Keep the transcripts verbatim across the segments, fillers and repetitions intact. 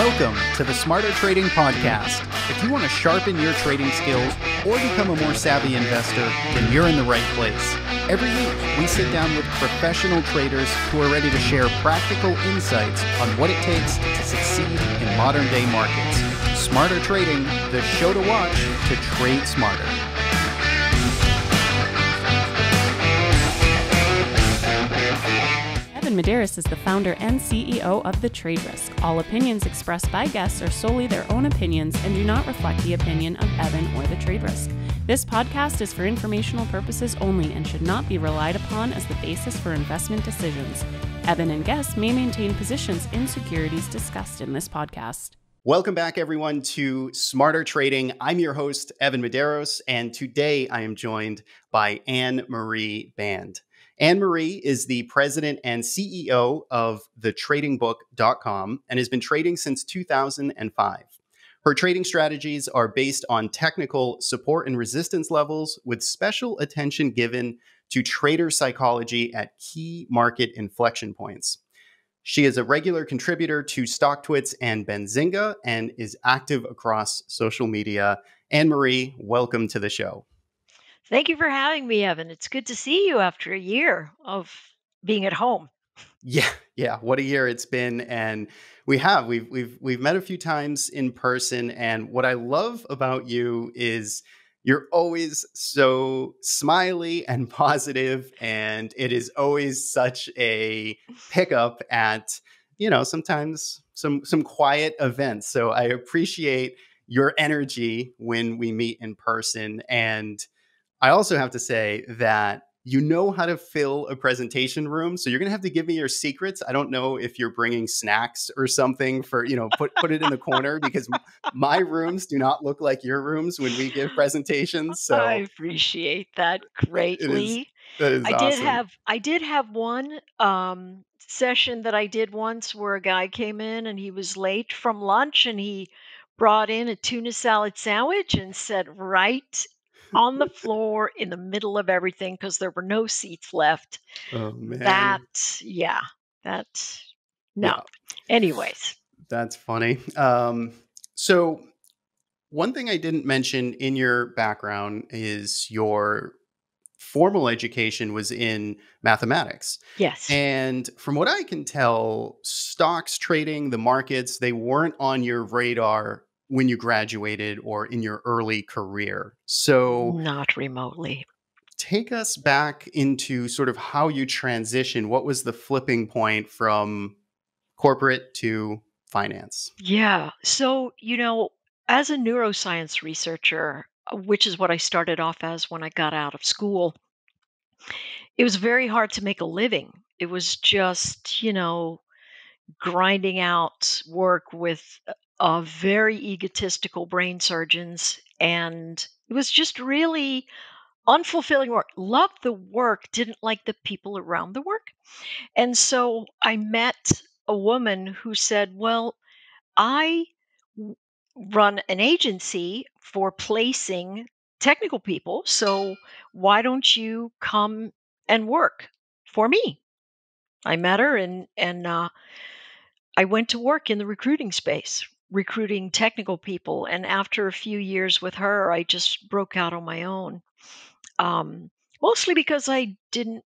Welcome to the Smarter Trading Podcast. If you want to sharpen your trading skills or become a more savvy investor, then you're in the right place. Every week, we sit down with professional traders who are ready to share practical insights on what it takes to succeed in modern-day markets. Smarter Trading, the show to watch to trade smarter. Evan Medeiros is the founder and C E O of The Trade Risk. All opinions expressed by guests are solely their own opinions and do not reflect the opinion of Evan or The Trade Risk. This podcast is for informational purposes only and should not be relied upon as the basis for investment decisions. Evan and guests may maintain positions in securities discussed in this podcast. Welcome back, everyone, to Smarter Trading. I'm your host, Evan Medeiros, and today I am joined by Anne-Marie Baiynd. Anne-Marie is the president and C E O of the trading book dot com and has been trading since two thousand five. Her trading strategies are based on technical support and resistance levels with special attention given to trader psychology at key market inflection points. She is a regular contributor to StockTwits and Benzinga and is active across social media. Anne-Marie, welcome to the show. Thank you for having me, Evan. It's good to see you after a year of being at home. Yeah, yeah. What a year it's been. And we have, we've, we've, we've met a few times in person. And what I love about you is you're always so smiley and positive, and it is always such a pickup at, you know, sometimes some, some quiet events. So I appreciate your energy when we meet in person. And I also have to say that you know how to fill a presentation room. So you're going to have to give me your secrets. I don't know if you're bringing snacks or something for, you know, put, put it in the corner, because my rooms do not look like your rooms when we give presentations. So I appreciate that greatly. It is, that is I awesome. did have, I did have one um, session that I did once where a guy came in and he was late from lunch and he brought in a tuna salad sandwich and said, right on the floor in the middle of everything, because there were no seats left. Oh, man. That, yeah, that, no. Yeah. Anyways. That's funny. Um, so one thing I didn't mention in your background is your formal education was in mathematics. Yes. And from what I can tell, stocks, trading, the markets, they weren't on your radar when you graduated or in your early career. So not remotely. Take us back into sort of how you transitioned. What was the flipping point from corporate to finance? Yeah. So, you know, as a neuroscience researcher, which is what I started off as when I got out of school, it was very hard to make a living. It was just, you know, grinding out work with Uh, very egotistical brain surgeons. And it was just really unfulfilling work. Loved the work, didn't like the people around the work. And so I met a woman who said, well, I run an agency for placing technical people. So why don't you come and work for me? I met her and, and uh, I went to work in the recruiting space, recruiting technical people. And after a few years with her, I just broke out on my own. Um, mostly because I didn't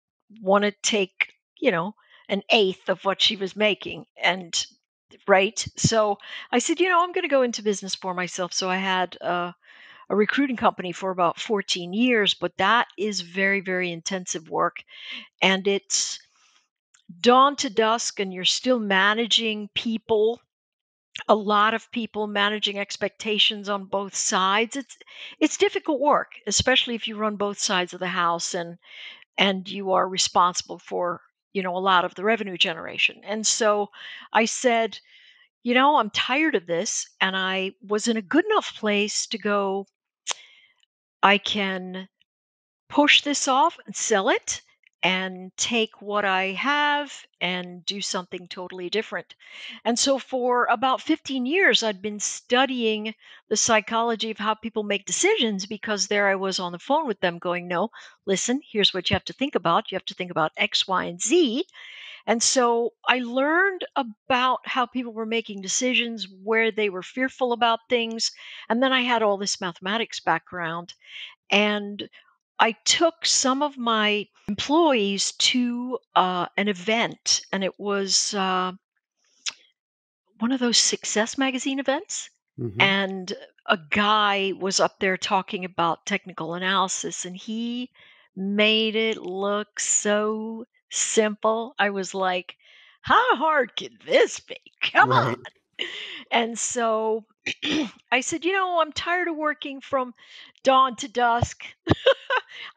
want to take, you know, an eighth of what she was making. And right. So I said, you know, I'm going to go into business for myself. So I had uh, a recruiting company for about fourteen years, but that is very, very intensive work. And it's dawn to dusk and you're still managing people. A lot of people, managing expectations on both sides. It's it's difficult work, especially if you run both sides of the house and and you are responsible for, you know, a lot of the revenue generation. And so I said, you know, I'm tired of this, and I was in a good enough place to go, I can push this off and sell it and take what I have and do something totally different. And so for about fifteen years, I'd been studying the psychology of how people make decisions, because there I was on the phone with them going, no, listen, here's what you have to think about. You have to think about X, Y, and Z. And so I learned about how people were making decisions, where they were fearful about things. And then I had all this mathematics background, and I took some of my employees to uh, an event, and it was uh, one of those Success Magazine events. Mm-hmm. And a guy was up there talking about technical analysis, and he made it look so simple. I was like, how hard could this be? Come right. on. And so I said, you know, I'm tired of working from dawn to dusk.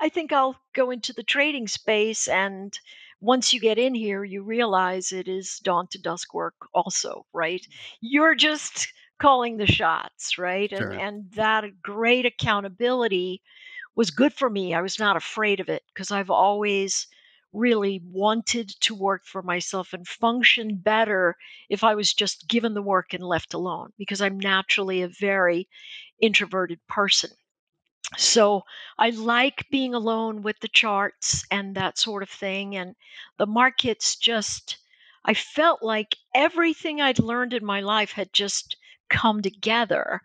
I think I'll go into the trading space. And once you get in here, you realize it is dawn to dusk work also, right? You're just calling the shots, right? Sure. And, and that great accountability was good for me. I was not afraid of it, because I've always really wanted to work for myself and function better if I was just given the work and left alone, because I'm naturally a very introverted person. So I like being alone with the charts and that sort of thing. And the markets just, I felt like everything I'd learned in my life had just come together.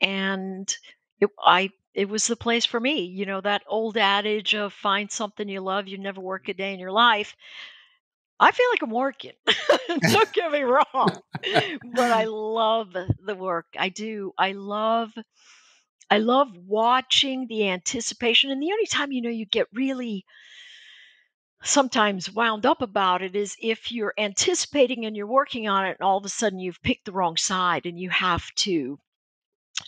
And it, I It was the place for me. You know, that old adage of find something you love, you never work a day in your life. I feel like I'm working. Don't get me wrong. But I love the work. I do. I love, I love watching the anticipation. And the only time, you know, you get really sometimes wound up about it is if you're anticipating and you're working on it, and all of a sudden you've picked the wrong side and you have to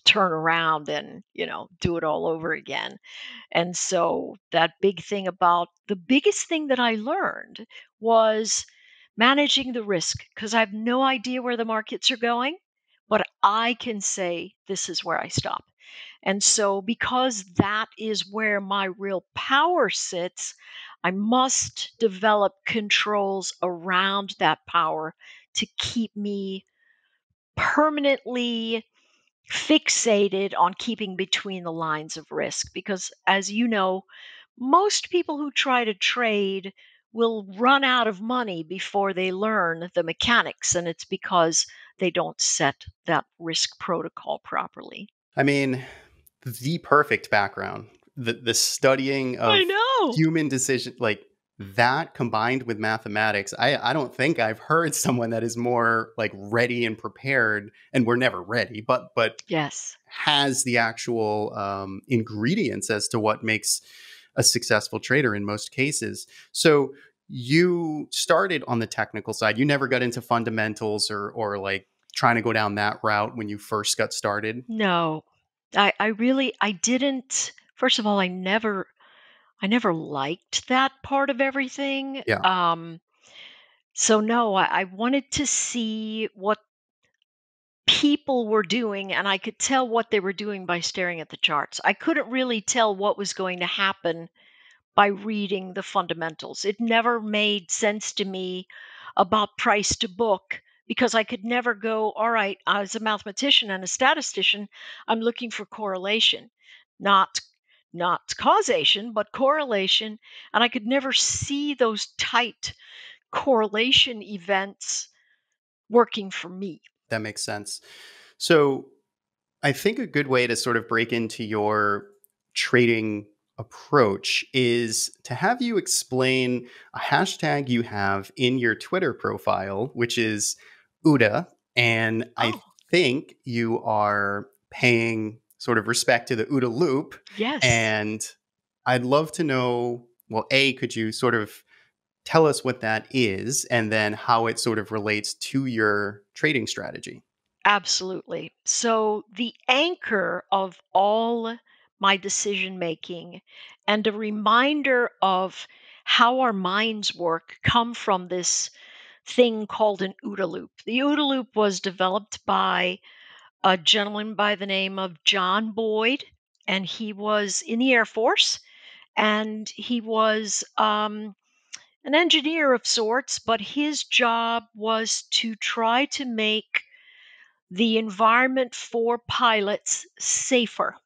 turn around and, you know, do it all over again. And so that big thing about the biggest thing that I learned was managing the risk, because I have no idea where the markets are going, but I can say this is where I stop. And so because that is where my real power sits, I must develop controls around that power to keep me permanently fixated on keeping between the lines of risk, because as you know, most people who try to trade will run out of money before they learn the mechanics, and it's because they don't set that risk protocol properly. I mean, the perfect background, the the studying of I know. human decision, like that combined with mathematics. I, I don't think I've heard someone that is more like ready and prepared, and we're never ready, but but yes, has the actual um, ingredients as to what makes a successful trader in most cases. So you started on the technical side. You never got into fundamentals or or like trying to go down that route when you first got started? No, I, I really, I didn't. First of all, I never... I never liked that part of everything. Yeah. Um, so no, I, I wanted to see what people were doing, and I could tell what they were doing by staring at the charts. I couldn't really tell what was going to happen by reading the fundamentals. It never made sense to me about price to book, because I could never go, all right, as a mathematician and a statistician, I'm looking for correlation, not Not causation, but correlation. And I could never see those tight correlation events working for me. That makes sense. So I think a good way to sort of break into your trading approach is to have you explain a hashtag you have in your Twitter profile, which is OODA. And oh. I think you are paying sort of respect to the OODA loop. Yes. And I'd love to know, well, A, could you sort of tell us what that is and then how it sort of relates to your trading strategy? Absolutely. So the anchor of all my decision-making and a reminder of how our minds work come from this thing called an OODA loop. The OODA loop was developed by a gentleman by the name of John Boyd, and he was in the Air Force, and he was um, an engineer of sorts, but his job was to try to make the environment for pilots safer.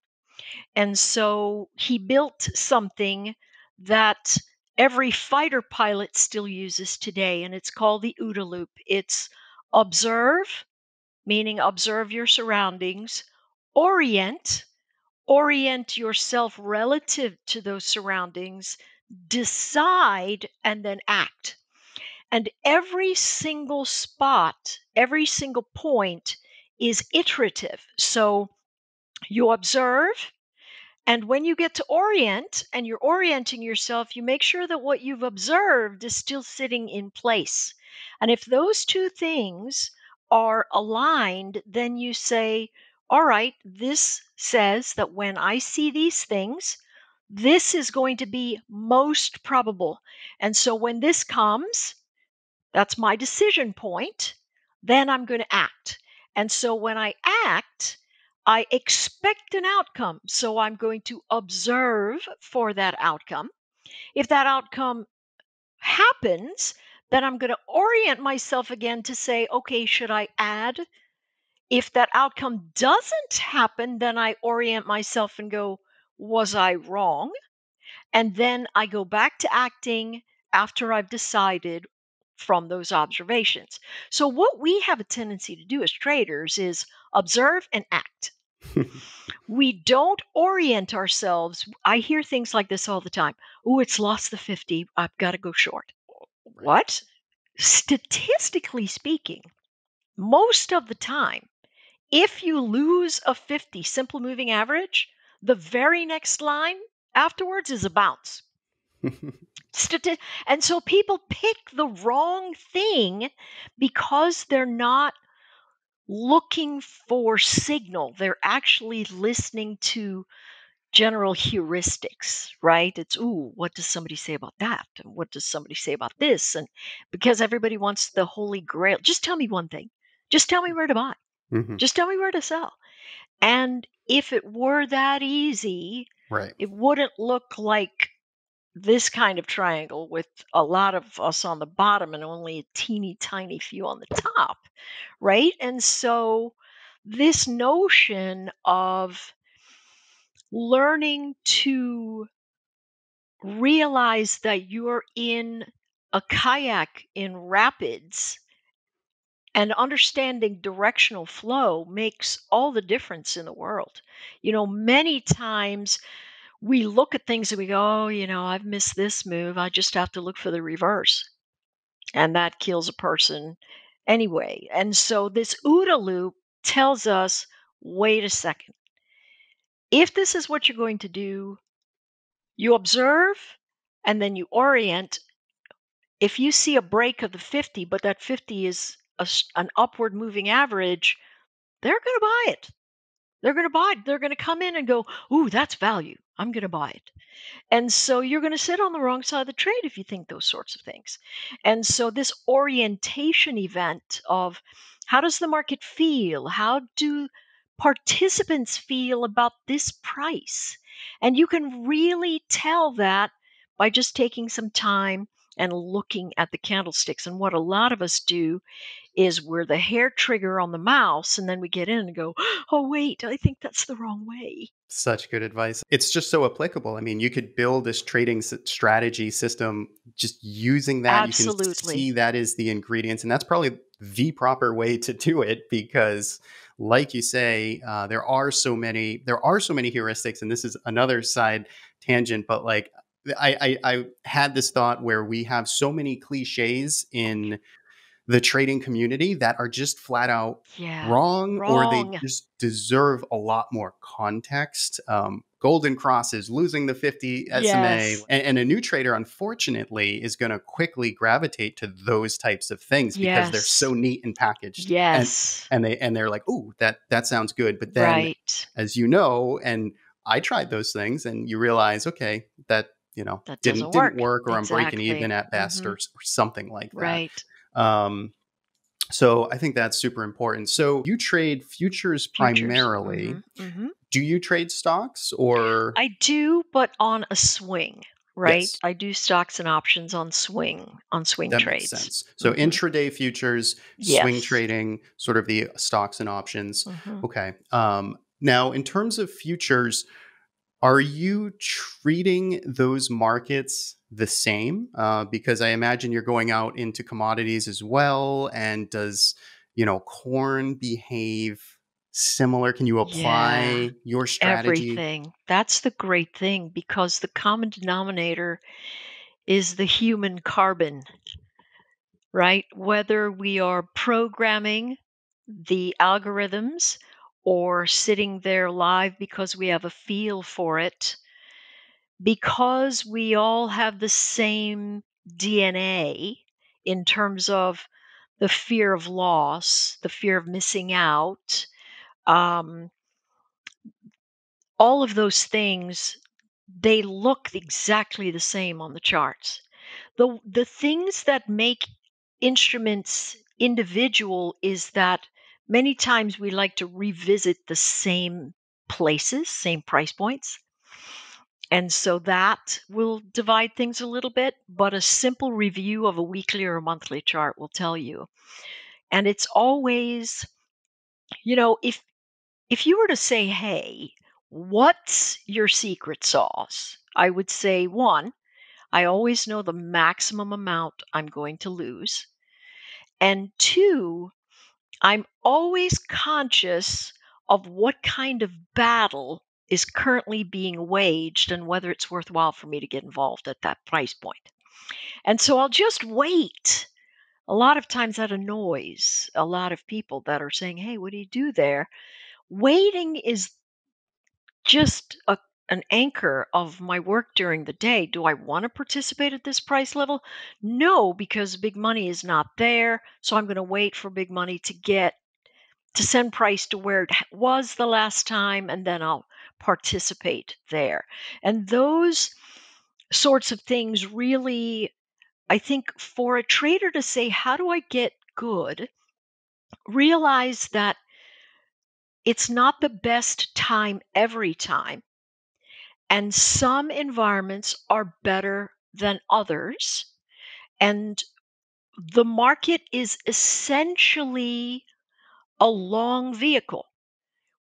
And so he built something that every fighter pilot still uses today, and it's called the OODA loop. It's observe, meaning observe your surroundings, orient, orient yourself relative to those surroundings, decide, and then act. And every single spot, every single point is iterative. So you observe, and when you get to orient and you're orienting yourself, you make sure that what you've observed is still sitting in place. And if those two things are aligned, then you say, all right, this says that when I see these things, this is going to be most probable. And so when this comes, that's my decision point, then I'm going to act. And so when I act, I expect an outcome, so I'm going to observe for that outcome. If that outcome happens, then I'm going to orient myself again to say, okay, should I add? If that outcome doesn't happen, then I orient myself and go, was I wrong? And then I go back to acting after I've decided from those observations. So what we have a tendency to do as traders is observe and act. We don't orient ourselves. I hear things like this all the time. Oh, it's lost the fifty. I've got to go short. Right. What? Statistically speaking, most of the time, if you lose a fifty simple moving average, the very next line afterwards is a bounce. Stati- and so people pick the wrong thing because they're not looking for signal. They're actually listening to general heuristics, right? It's, ooh, what does somebody say about that? And what does somebody say about this? And because everybody wants the holy grail, just tell me one thing. Just tell me where to buy. Mm-hmm. Just tell me where to sell. And if it were that easy, right, it wouldn't look like this kind of triangle with a lot of us on the bottom and only a teeny tiny few on the top, right? And so this notion of learning to realize that you're in a kayak in rapids and understanding directional flow makes all the difference in the world. You know, many times we look at things and we go, oh, you know, I've missed this move. I just have to look for the reverse. And that kills a person anyway. And so this OODA loop tells us, wait a second. If this is what you're going to do, you observe and then you orient. If you see a break of the fifty, but that fifty is a, an upward moving average, they're going to buy it. They're going to buy it. They're going to come in and go, ooh, that's value. I'm going to buy it. And so you're going to sit on the wrong side of the trade if you think those sorts of things. And so this orientation event of how does the market feel? How do participants feel about this price? And you can really tell that by just taking some time and looking at the candlesticks. And what a lot of us do is we're the hair trigger on the mouse, and then we get in and go, oh, wait, I think that's the wrong way. Such good advice. It's just so applicable. I mean, you could build this trading strategy system just using that. Absolutely. You can see that is the ingredients, and that's probably the proper way to do it because, like you say, uh, there are so many, there are so many heuristics, and this is another side tangent, but like, I, I, I had this thought where we have so many cliches in the trading community that are just flat out yeah, wrong, wrong, or they just deserve a lot more context. Um, golden crosses, losing the fifty S M A, yes. and, and a new trader, unfortunately, is going to quickly gravitate to those types of things because yes. they're so neat and packaged. Yes, and, and they and they're like, "Ooh, that that sounds good," but then, right. as you know, and I tried those things, and you realize, okay, that. You know, that didn't, didn't work, work or exactly. I'm breaking even at best mm-hmm. or, or something like that. Right. Um, so I think that's super important. So you trade futures, futures. primarily. Mm-hmm. Mm-hmm. Do you trade stocks or? I do, but on a swing. right? Yes. I do stocks and options on swing, on swing that trades. Makes sense. So mm-hmm. intraday futures, yes. swing trading, sort of the stocks and options. Mm-hmm. Okay. Um, now, in terms of futures, are you treating those markets the same? Uh, because I imagine you're going out into commodities as well. And does, you know, corn behave similar? Can you apply yeah, your strategy? Everything. That's the great thing, because the common denominator is the human carbon, right? Whether we are programming the algorithms or sitting there live because we have a feel for it, because we all have the same D N A in terms of the fear of loss, the fear of missing out, um, all of those things, they look exactly the same on the charts. The, the things that make instruments individual is that many times we like to revisit the same places, same price points. And so that will divide things a little bit, but a simple review of a weekly or a monthly chart will tell you. And it's always, you know, if if you were to say, hey, what's your secret sauce? I would say, one, I always know the maximum amount I'm going to lose. And two, I'm always conscious of what kind of battle is currently being waged and whether it's worthwhile for me to get involved at that price point. And so I'll just wait. A lot of times that annoys a lot of people that are saying, hey, what do you do there? Waiting is just a, an anchor of my work during the day. Do I want to participate at this price level? No, because big money is not there. So I'm going to wait for big money to get to send price to where it was the last time, and then I'll participate there. And those sorts of things really, I think, for a trader to say, how do I get good? Realize that it's not the best time every time. And some environments are better than others. And the market is essentially a long vehicle.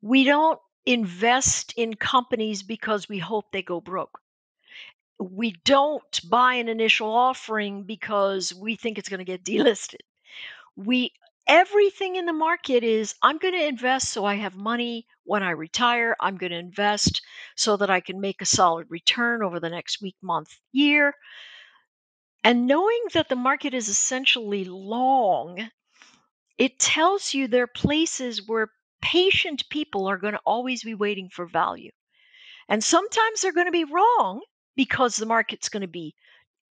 We don't invest in companies because we hope they go broke. We don't buy an initial offering because we think it's going to get delisted. We everything in the market is, I'm going to invest so I have money when I retire. I'm going to invest so that I can make a solid return over the next week, month, year. And knowing that the market is essentially long, it tells you there are places where patient people are going to always be waiting for value. And sometimes they're going to be wrong because the market's going to be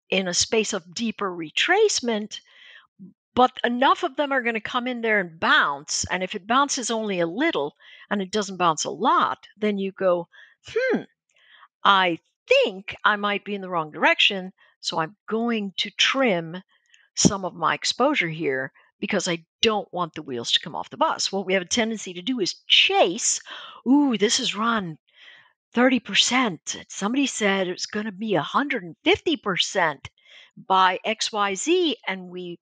in a space of deeper retracement, but enough of them are going to come in there and bounce. And if it bounces only a little and it doesn't bounce a lot, then you go, hmm, I think I might be in the wrong direction. So I'm going to trim some of my exposure here, because I don't want the wheels to come off the bus. What we have a tendency to do is chase. Ooh, this is run thirty percent. Somebody said it's going to be one hundred fifty percent by X Y Z. And we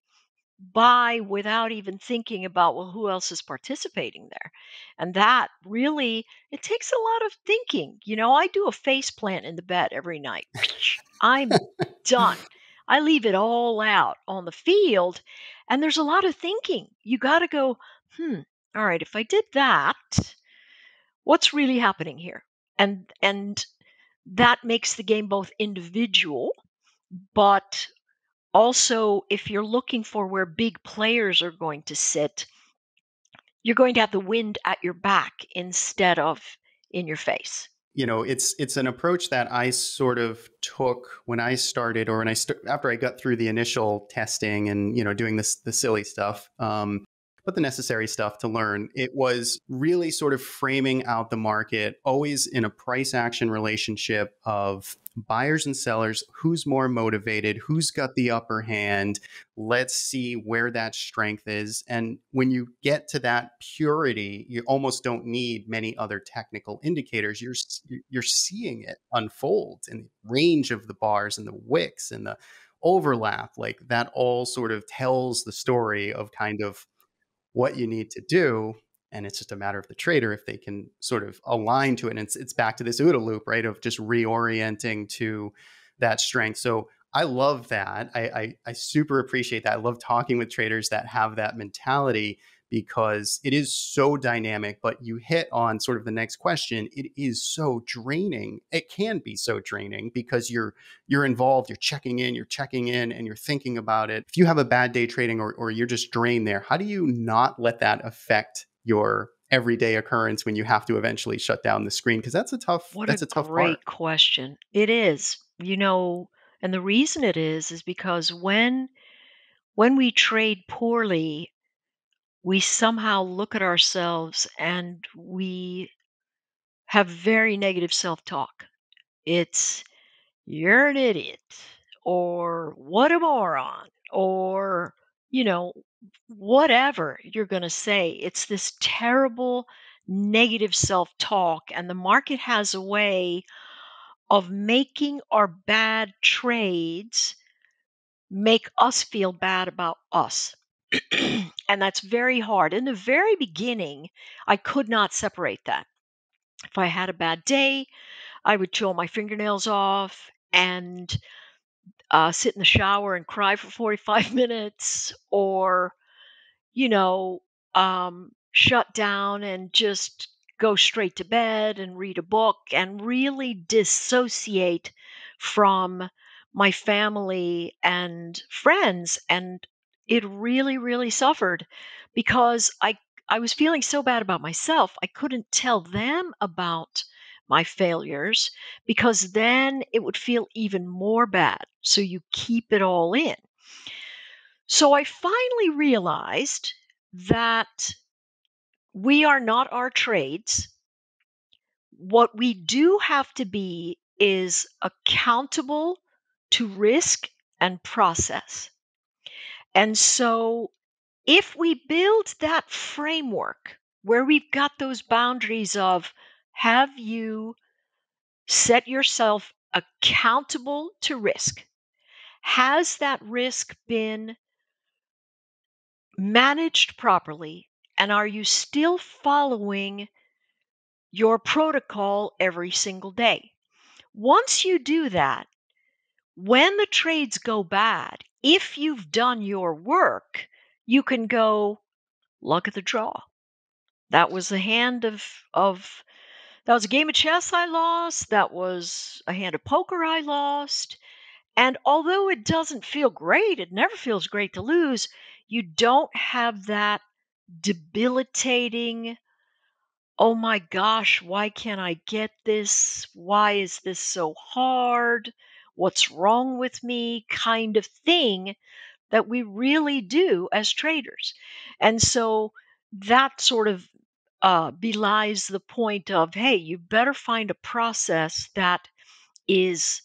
buy without even thinking about, well, who else is participating there? And that really, it takes a lot of thinking. You know, I do a face plant in the bed every night. I'm done. I leave it all out on the field. And there's a lot of thinking. You got to go, hmm, all right, if I did that, what's really happening here? And and that makes the game both individual, but also if you're looking for where big players are going to sit, you're going to have the wind at your back instead of in your face. You know, it's it's an approach that I sort of took when I started, or when I st- after I got through the initial testing and, you know, doing this the silly stuff, um, but the necessary stuff to learn. It was really sort of framing out the market always in a price action relationship of buyers and sellers, who's more motivated, who's got the upper hand. Let's see where that strength is. And when you get to that purity, you almost don't need many other technical indicators. You're, you're seeing it unfold in the range of the bars and the wicks and the overlap. Like that all sort of tells the story of kind of what you need to do. And it's just a matter of the trader if they can sort of align to it. And it's, it's back to this OODA loop, right? Of just reorienting to that strength. So I love that. I, I, I super appreciate that. I love talking with traders that have that mentality because it is so dynamic, but you hit on sort of the next question. It is so draining. It can be so draining because you're, you're involved, you're checking in, you're checking in and you're thinking about it. If you have a bad day trading or, or you're just drained there, how do you not let that affect your everyday occurrence when you have to eventually shut down the screen? Because that's a tough, what that's a, a tough great part. Question. It is, you know, and the reason it is, is because when, when we trade poorly, we somehow look at ourselves and we have very negative self-talk. It's, you're an idiot, or what a moron, or, you know, whatever you're going to say. It's this terrible negative self-talk. And the market has a way of making our bad trades make us feel bad about us. And that's very hard. In the very beginning, I could not separate that. If I had a bad day, I would chew my fingernails off and uh, sit in the shower and cry for forty-five minutes, or, you know, um, shut down and just go straight to bed and read a book and really dissociate from my family and friends. And it really, really suffered because I, I was feeling so bad about myself. I couldn't tell them about my failures because then it would feel even more bad. So you keep it all in. So I finally realized that we are not our trades. What we do have to be is accountable to risk and process. And so if we build that framework where we've got those boundaries of, have you set yourself accountable to risk? Has that risk been managed properly? And are you still following your protocol every single day? Once you do that, when the trades go bad, if you've done your work, you can go, luck of the draw. That was a hand of, of, that was a game of chess I lost. That was a hand of poker I lost. And although it doesn't feel great, it never feels great to lose, you don't have that debilitating, oh my gosh, why can't I get this? Why is this so hard? What's wrong with me kind of thing that we really do as traders. And so that sort of uh, belies the point of, hey, you better find a process that is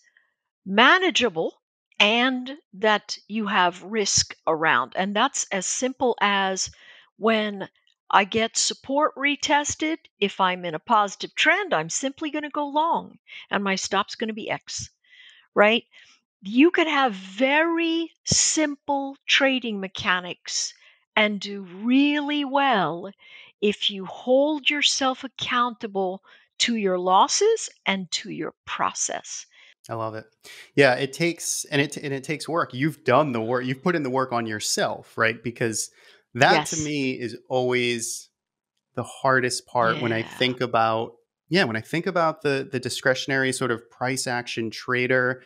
manageable and that you have risk around. And that's as simple as when I get support retested, if I'm in a positive trend, I'm simply going to go long and my stop's going to be X. Right? You can have very simple trading mechanics and do really well if you hold yourself accountable to your losses and to your process. I love it. Yeah, it takes, and it, and it takes work. You've done the work, you've put in the work on yourself, right? Because that yes. to me is always the hardest part yeah. when I think about Yeah, when I think about the the discretionary sort of price action trader,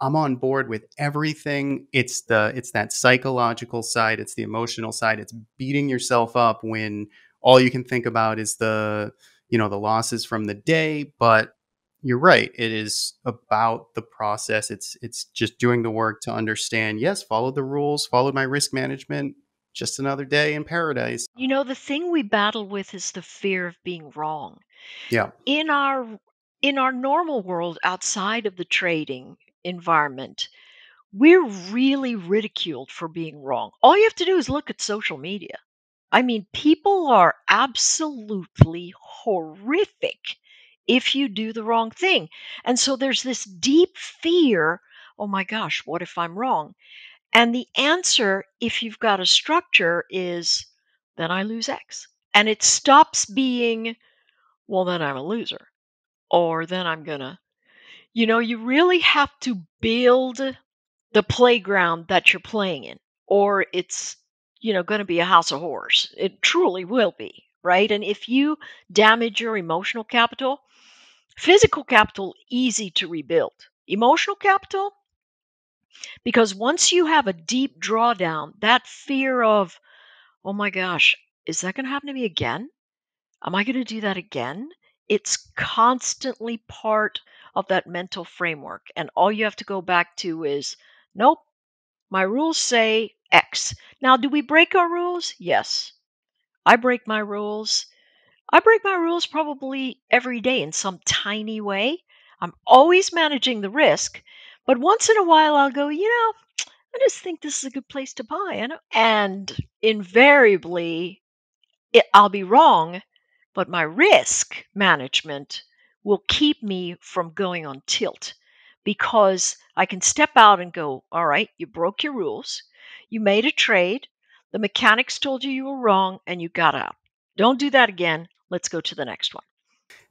I'm on board with everything. It's the it's that psychological side, it's the emotional side, it's beating yourself up when all you can think about is the, you know, the losses from the day. But you're right, it is about the process. It's it's just doing the work to understand, yes, follow the rules, follow my risk management, just another day in paradise. You know, the thing we battle with is the fear of being wrong. Yeah. In our in our normal world outside of the trading environment, we're really ridiculed for being wrong. All you have to do is look at social media. I mean, people are absolutely horrific if you do the wrong thing. And so there's this deep fear, oh my gosh, what if I'm wrong? And the answer, if you've got a structure, is then I lose X. And it stops being, well, then I'm a loser, or then I'm gonna, you know, you really have to build the playground that you're playing in, or it's, you know, going to be a house of horrors. It truly will be, right? And if you damage your emotional capital, physical capital, easy to rebuild. Emotional capital, because once you have a deep drawdown, that fear of, oh my gosh, is that going to happen to me again? Am I going to do that again? It's constantly part of that mental framework. And all you have to go back to is, nope, my rules say X. Now, do we break our rules? Yes. I break my rules. I break my rules probably every day in some tiny way. I'm always managing the risk. But once in a while, I'll go, you know, I just think this is a good place to buy. And invariably, it, I'll be wrong, but my risk management will keep me from going on tilt, because I can step out and go, all right, you broke your rules. You made a trade. The mechanics told you you were wrong and you got out. Don't do that again. Let's go to the next one.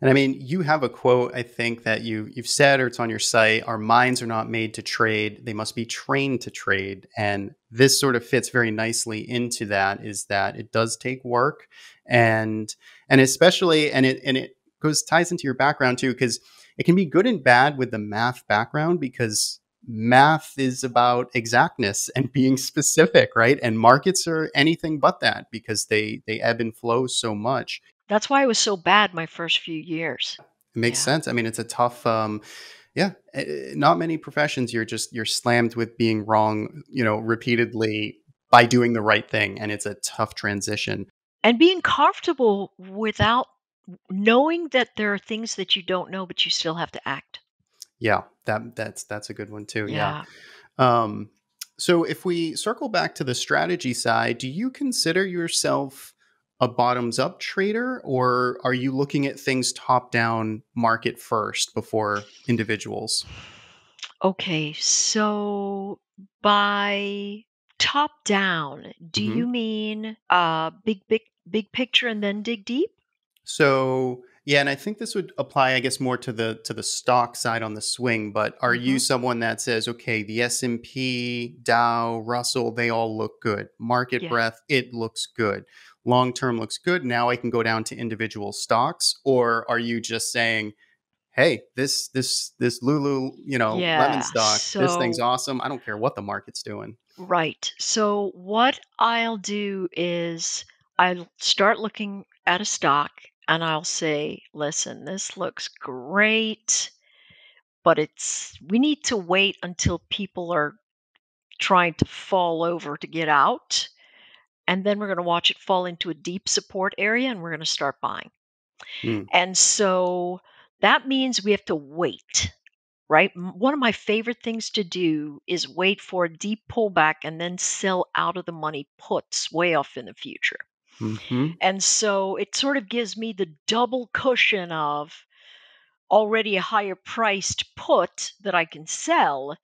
And I mean, you have a quote, I think, that you, you've said, or it's on your site, our minds are not made to trade. They must be trained to trade. And this sort of fits very nicely into that, is that it does take work. And, and especially, and it, and it goes, ties into your background too, because it can be good and bad with the math background, because math is about exactness and being specific, right? And markets are anything but that, because they, they ebb and flow so much. That's why it was so bad my first few years. It makes yeah. sense. I mean, it's a tough, um, yeah, not many professions. You're just, you're slammed with being wrong, you know, repeatedly by doing the right thing. And it's a tough transition. And being comfortable without knowing that there are things that you don't know, but you still have to act. Yeah, that that's, that's a good one too. Yeah. yeah. Um, so if we circle back to the strategy side, do you consider yourself a bottoms up trader, or are you looking at things top down, market first before individuals? Okay, so by top down, do mm-hmm. you mean uh, big, big, big picture and then dig deep? So yeah, and I think this would apply, I guess, more to the to the stock side on the swing. But are mm-hmm. you someone that says, okay, the S and P, Dow, Russell, they all look good. Market yeah. breadth, it looks good. Long term looks good. Now I can go down to individual stocks. Or are you just saying, hey, this this this Lulu, you know, yeah, lemon stock, so, this thing's awesome. I don't care what the market's doing. Right. So what I'll do is I'll start looking at a stock and I'll say, listen, this looks great, but it's we need to wait until people are trying to fall over to get out. And then we're going to watch it fall into a deep support area and we're going to start buying. Mm. And so that means we have to wait, right? One of my favorite things to do is wait for a deep pullback and then sell out of the money puts way off in the future. Mm-hmm. And so it sort of gives me the double cushion of already a higher priced put that I can sell,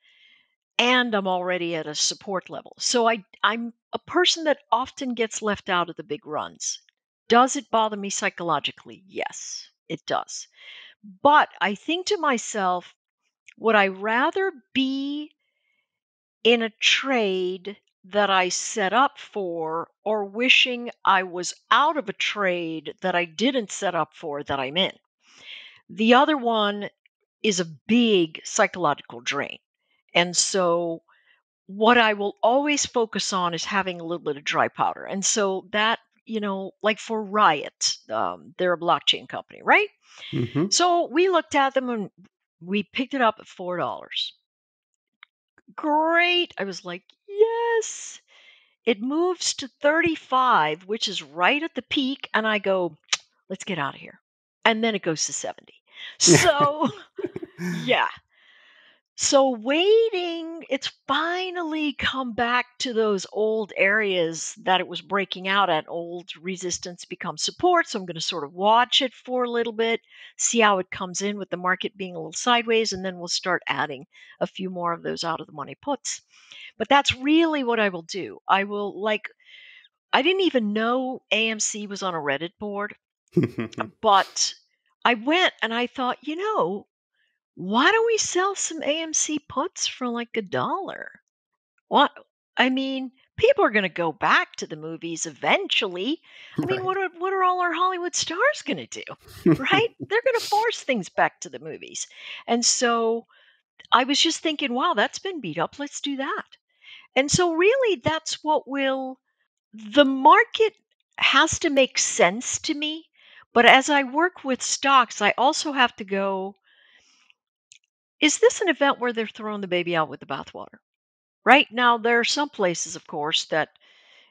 and I'm already at a support level. So I, I'm a person that often gets left out of the big runs. Does it bother me psychologically? Yes, it does. But I think to myself, would I rather be in a trade that I set up for, or wishing I was out of a trade that I didn't set up for that I'm in? The other one is a big psychological drain. And so what I will always focus on is having a little bit of dry powder. And so that, you know, like for Riot, um, they're a blockchain company, right? Mm-hmm. So we looked at them and we picked it up at four dollars. Great. I was like, yes. It moves to thirty-five, which is right at the peak. And I go, let's get out of here. And then it goes to seventy. So, yeah. So waiting, it's finally come back to those old areas that it was breaking out at. Old resistance becomes support. So I'm going to sort of watch it for a little bit, see how it comes in with the market being a little sideways, and then we'll start adding a few more of those out of the money puts. But that's really what I will do. I will, like, I didn't even know A M C was on a Reddit board, but I went and I thought, you know, why don't we sell some A M C puts for like a dollar? What? I mean, people are going to go back to the movies eventually. I mean, right. what are, what are all our Hollywood stars going to do? Right? They're going to force things back to the movies. And so I was just thinking, wow, that's been beat up. Let's do that. And so really that's what will, the market has to make sense to me. But as I work with stocks, I also have to go, is this an event where they're throwing the baby out with the bathwater? Right now, there are some places, of course, that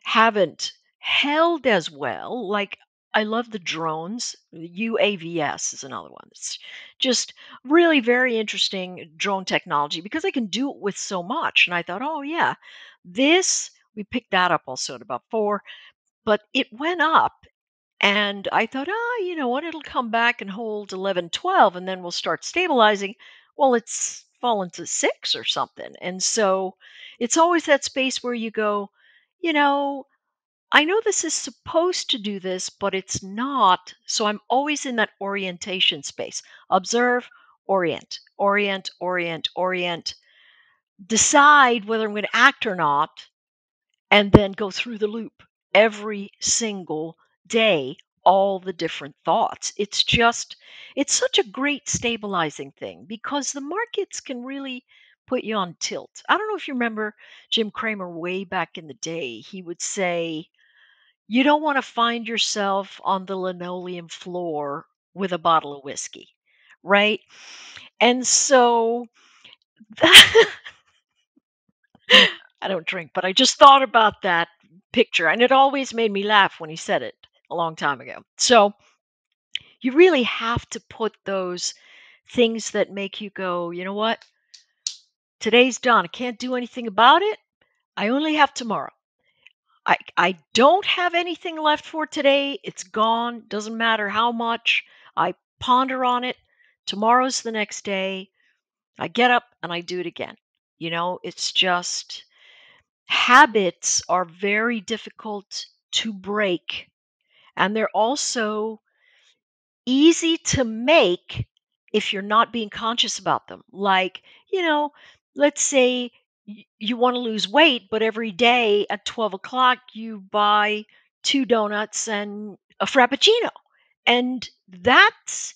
haven't held as well. Like, I love the drones. U A V S is another one. It's just really very interesting drone technology because they can do it with so much. And I thought, oh, yeah, this, we picked that up also at about four. But it went up. And I thought, oh, you know what? It'll come back and hold eleven, twelve, and then we'll start stabilizing. Well, it's fallen to six or something. And so it's always that space where you go, you know, I know this is supposed to do this, but it's not. So I'm always in that orientation space. Observe, orient, orient, orient, orient. Decide whether I'm going to act or not, and then go through the loop every single day. All the different thoughts. It's just, it's such a great stabilizing thing because the markets can really put you on tilt. I don't know if you remember Jim Cramer way back in the day. He would say, you don't want to find yourself on the linoleum floor with a bottle of whiskey, right? And so, that I don't drink, but I just thought about that picture and it always made me laugh when he said it. A long time ago. So you really have to put those things that make you go, you know what? Today's done. I can't do anything about it. I only have tomorrow. I, I don't have anything left for today. It's gone. Doesn't matter how much I ponder on it. Tomorrow's the next day. I get up and I do it again. You know, it's just habits are very difficult to break. And they're also easy to make if you're not being conscious about them. Like, you know, let's say you want to lose weight, but every day at twelve o'clock, you buy two donuts and a frappuccino. And that's,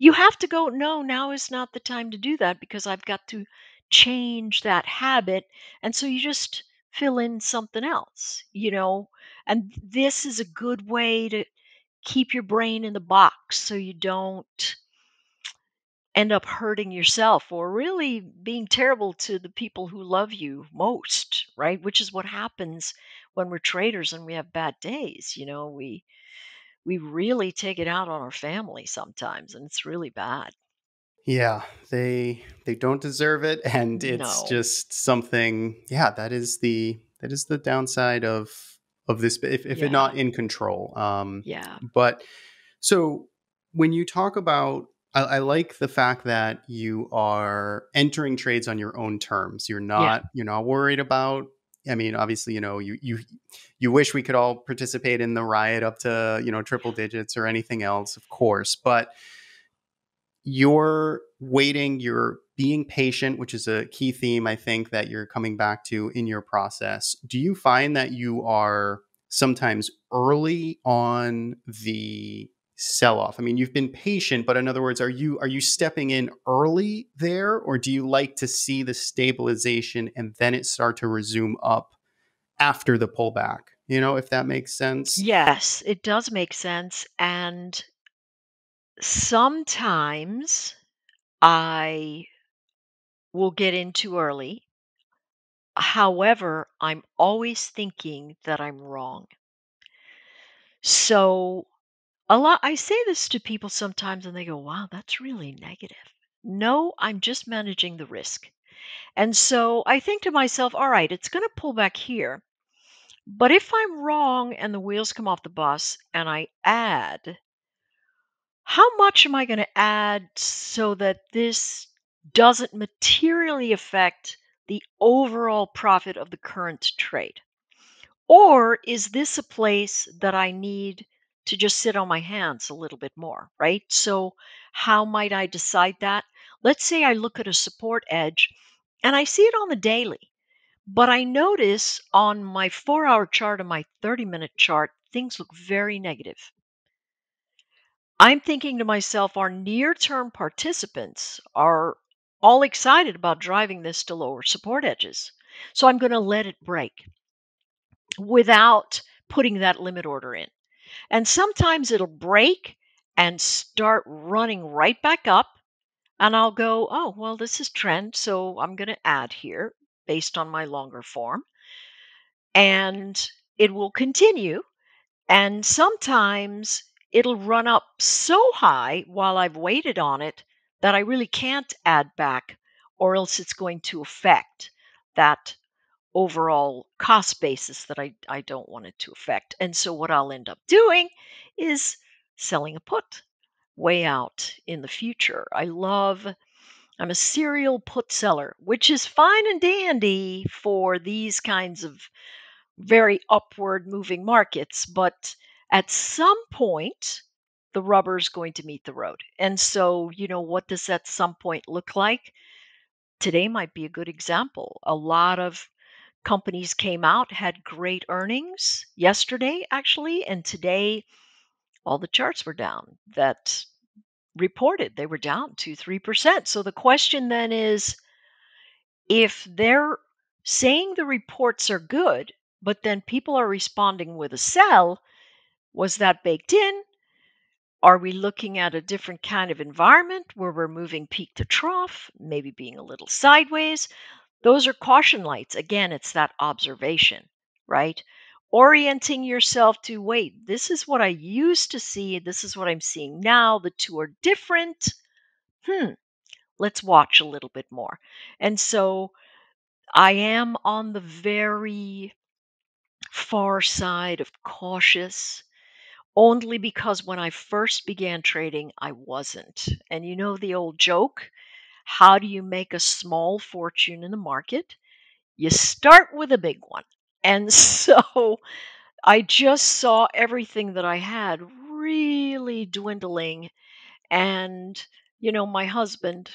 you have to go, no, now is not the time to do that because I've got to change that habit. And so you just fill in something else, you know. And this is a good way to keep your brain in the box so you don't end up hurting yourself or really being terrible to the people who love you most, right? Which is what happens when we're traders and we have bad days. You know, we we really take it out on our family sometimes, and it's really bad. Yeah, they they don't deserve it, and it's no. just something, yeah, that is the that is the downside of of this, if, if yeah. it's not in control. Um, yeah. But so when you talk about, I, I like the fact that you are entering trades on your own terms. You're not, yeah. you're not worried about, I mean, obviously, you know, you, you, you wish we could all participate in the Riot up to, you know, triple digits or anything else, of course, but you're waiting, you're being patient, which is a key theme, I think, that you're coming back to in your process. Do you find that you are sometimes early on the sell-off? I mean, you've been patient, but in other words, are you are you stepping in early there, or do you like to see the stabilization and then it start to resume up after the pullback? You know, if that makes sense? Yes, it does make sense. And sometimes I will get in too early. However, I'm always thinking that I'm wrong. So A lot, I say this to people sometimes and they go, wow, that's really negative. No, I'm just managing the risk. And so I think to myself, all right, it's going to pull back here. But if I'm wrong and the wheels come off the bus and I add, how much am I going to add so that this doesn't materially affect the overall profit of the current trade? Or is this a place that I need to just sit on my hands a little bit more, right? So how might I decide that? Let's say I look at a support edge and I see it on the daily, but I notice on my four-hour chart and my thirty-minute chart, things look very negative. I'm thinking to myself, our near-term participants are all excited about driving this to lower support edges. So I'm going to let it break without putting that limit order in. And sometimes it'll break and start running right back up. And I'll go, oh, well, this is trend, so I'm going to add here based on my longer form. And it will continue. And sometimes it'll run up so high while I've waited on it that I really can't add back, or else it's going to affect that overall cost basis that I, I don't want it to affect. And so what I'll end up doing is selling a put way out in the future. I love, I'm a serial put seller, which is fine and dandy for these kinds of very upward moving markets. But at some point, the rubber's going to meet the road. And so, you know, what does that some point look like? Today might be a good example. A lot of companies came out, had great earnings yesterday, actually, and today all the charts were down that reported. They were down two to three percent. So the question then is, if they're saying the reports are good, but then people are responding with a sell, was that baked in? Are we looking at a different kind of environment where we're moving peak to trough, maybe being a little sideways? Those are caution lights. Again, it's that observation, right? Orienting yourself to, wait, this is what I used to see. This is what I'm seeing now. The two are different. Hmm. Let's watch a little bit more. And so I am on the very far side of cautious, only because when I first began trading, I wasn't. And you know the old joke, how do you make a small fortune in the market? You start with a big one. And so I just saw everything that I had really dwindling. And, you know, my husband,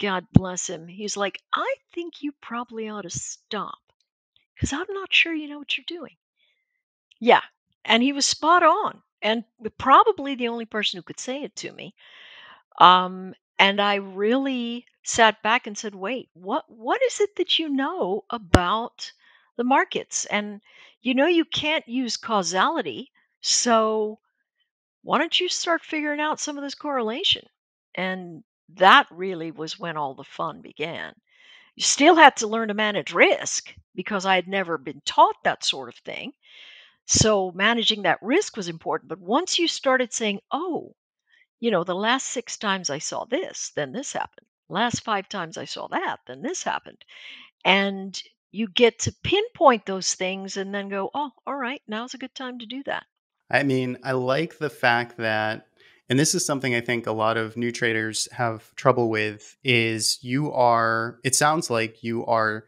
God bless him, he's like, I think you probably ought to stop because I'm not sure you know what you're doing. Yeah. And he was spot on and probably the only person who could say it to me. Um, and I really sat back and said, wait, what, what is it that you know about the markets? And you know you can't use causality, so why don't you start figuring out some of this correlation? And that really was when all the fun began. You still had to learn to manage risk because I had never been taught that sort of thing. So managing that risk was important. But once you started saying, oh, you know, the last six times I saw this, then this happened. Last five times I saw that, then this happened. And you get to pinpoint those things and then go, oh, all right, now's a good time to do that. I mean, I like the fact that, and this is something I think a lot of new traders have trouble with, is you are, it sounds like you are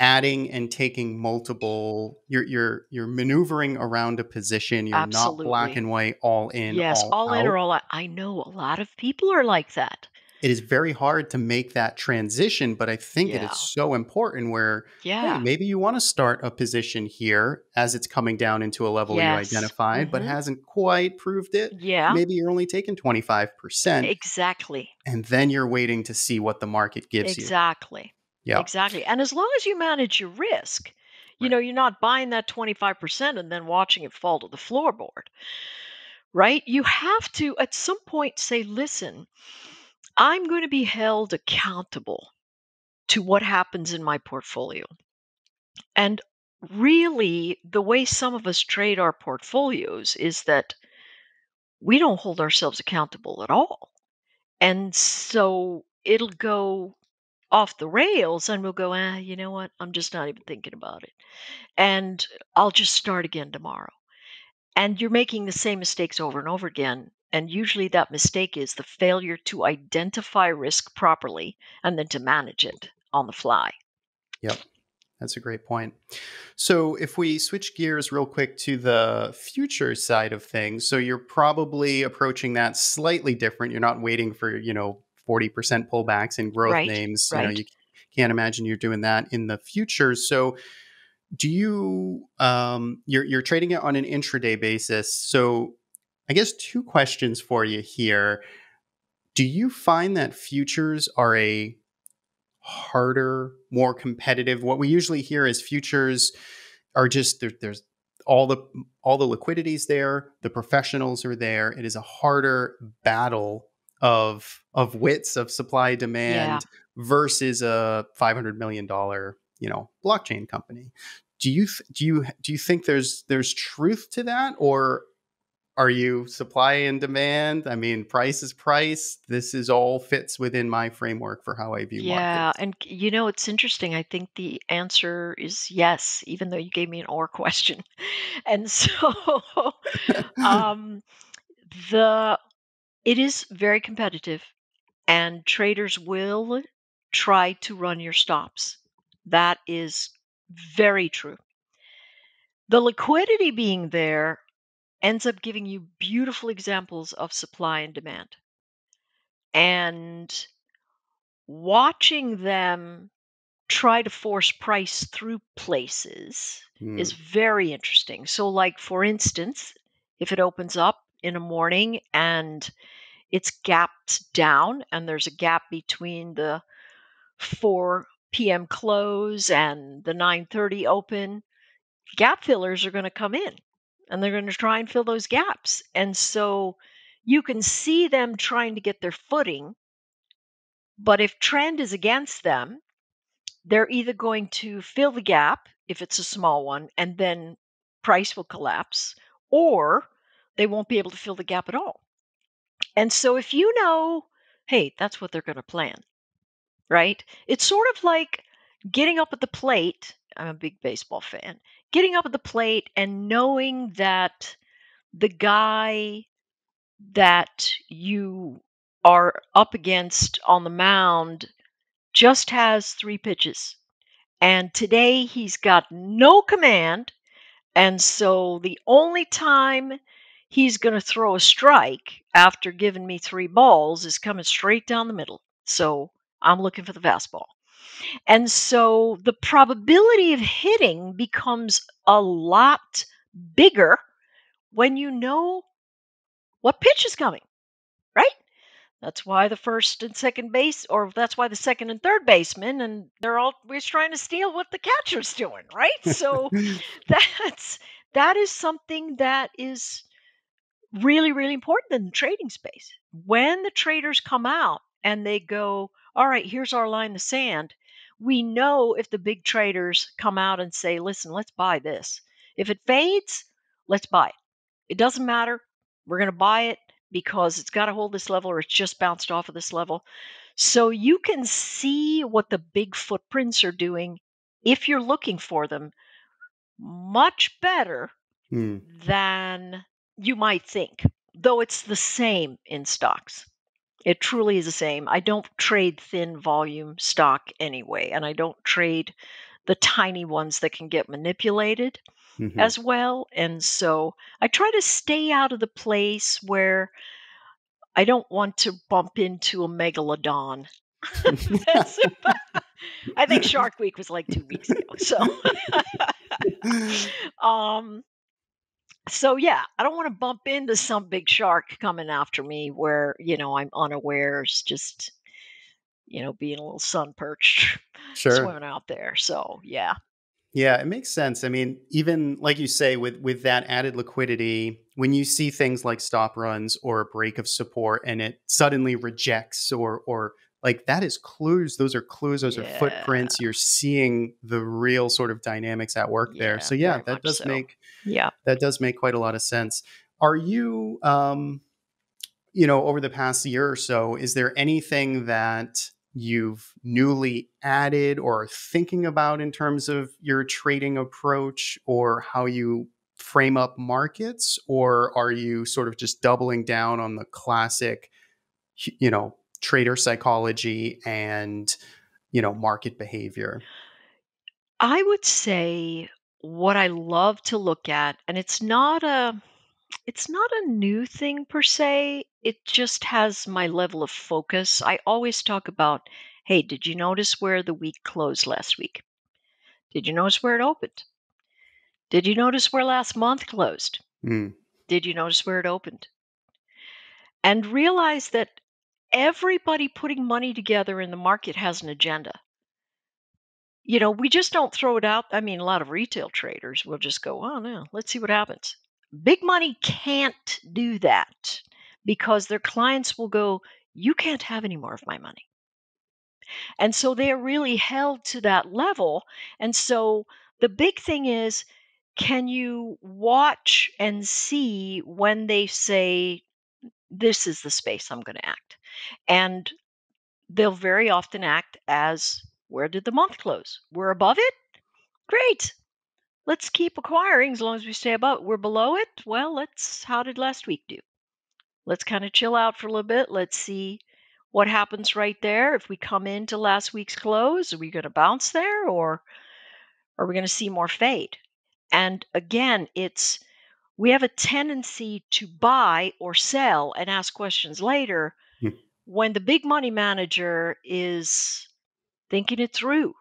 adding and taking multiple, you're you're you're maneuvering around a position. You're Absolutely. Not black and white, all in. Yes, all, all in out. Or all out. I know a lot of people are like that. It is very hard to make that transition, but I think yeah. it is so important where yeah. hey, maybe you want to start a position here as it's coming down into a level yes. you identified, mm-hmm. but hasn't quite proved it. Yeah. Maybe you're only taking twenty-five percent. Exactly. And then you're waiting to see what the market gives exactly. you. Exactly. Yeah, exactly. And as long as you manage your risk, you right. know, you're not buying that twenty-five percent and then watching it fall to the floorboard, right? You have to, at some point, say, listen, I'm going to be held accountable to what happens in my portfolio. And really, the way some of us trade our portfolios is that we don't hold ourselves accountable at all. And so it'll go off the rails and we'll go, ah, you know what? I'm just not even thinking about it. And I'll just start again tomorrow. And you're making the same mistakes over and over again. And usually that mistake is the failure to identify risk properly and then to manage it on the fly. Yep. That's a great point. So if we switch gears real quick to the future side of things, so you're probably approaching that slightly different. You're not waiting for, you know, forty percent pullbacks in growth right, names. Right. You know, you can't imagine you're doing that in the future. So do you, um, you're, you're trading it on an intraday basis. So I guess two questions for you here. Do you find that futures are a harder, more competitive? What we usually hear is futures are just, there, there's all the, all the liquidity's there. The professionals are there. It is a harder battle of, of wits, of supply demand yeah. versus a five hundred million dollars, you know, blockchain company. Do you, do you, do you think there's, there's truth to that, or are you supply and demand? I mean, price is price. This is all fits within my framework for how I view yeah, markets. Yeah, and you know, it's interesting. I think the answer is yes, even though you gave me an or question. And so um, the it is very competitive, and traders will try to run your stops. That is very true. The liquidity being there ends up giving you beautiful examples of supply and demand. And watching them try to force price through places mm. is very interesting. So like, for instance, if it opens up in the morning and it's gaps down and there's a gap between the four p m close and the nine thirty open, gap fillers are going to come in. And they're going to try and fill those gaps. And so you can see them trying to get their footing. But if trend is against them, they're either going to fill the gap, if it's a small one, and then price will collapse, or they won't be able to fill the gap at all. And so if you know, hey, that's what they're going to plan, right? It's sort of like getting up at the plate. I'm a big baseball fan. Getting up at the plate and knowing that the guy that you are up against on the mound just has three pitches. And today he's got no command. And so the only time he's going to throw a strike after giving me three balls is coming straight down the middle. So I'm looking for the fastball. And so the probability of hitting becomes a lot bigger when you know what pitch is coming, right? That's why the first and second base, or that's why the second and third baseman, and they're always trying to steal what the catcher's doing, right? So that's, that is something that is really, really important in the trading space. When the traders come out and they go, all right, here's our line in the sand. We know if the big traders come out and say, listen, let's buy this. If it fades, let's buy it. It doesn't matter. We're going to buy it because it's got to hold this level or it's just bounced off of this level. So you can see what the big footprints are doing if you're looking for them much better mm. than you might think, though it's the same in stocks. It truly is the same. I don't trade thin volume stock anyway, and I don't trade the tiny ones that can get manipulated mm-hmm. as well. And so I try to stay out of the place where I don't want to bump into a megalodon. That's about, I think Shark Week was like two weeks ago. So, um, So, yeah, I don't want to bump into some big shark coming after me where, you know, I'm unaware. It's just, you know, being a little sun-perched sure. swimming out there. So, yeah. Yeah, it makes sense. I mean, even like you say, with, with that added liquidity, when you see things like stop runs or a break of support and it suddenly rejects or or like that is clues. Those are clues. Those yeah. are footprints. You're seeing the real sort of dynamics at work yeah, there. So yeah, that does so. make yeah that does make quite a lot of sense. Are you um, you know, over the past year or so, is there anything that you've newly added or thinking about in terms of your trading approach or how you frame up markets? Or are you sort of just doubling down on the classic, you know, trader psychology and, you know, market behavior? I would say what I love to look at, and it's not a, it's not a new thing per se. It just has my level of focus. I always talk about, hey, did you notice where the week closed last week? Did you notice where it opened? Did you notice where last month closed? Mm. Did you notice where it opened? And realize that everybody putting money together in the market has an agenda. You know, we just don't throw it out. I mean, a lot of retail traders will just go, oh, no, let's see what happens. Big money can't do that because their clients will go, you can't have any more of my money. And so they're really held to that level. And so the big thing is, can you watch and see when they say, this is the space I'm going to act? And they'll very often act as, where did the month close? We're above it? Great. Let's keep acquiring as long as we stay above it. We're below it. Well, let's, how did last week do? Let's kind of chill out for a little bit. Let's see what happens right there. If we come into last week's close, are we going to bounce there, or are we going to see more fade? And again, it's, we have a tendency to buy or sell and ask questions later hmm. when the big money manager is thinking it through.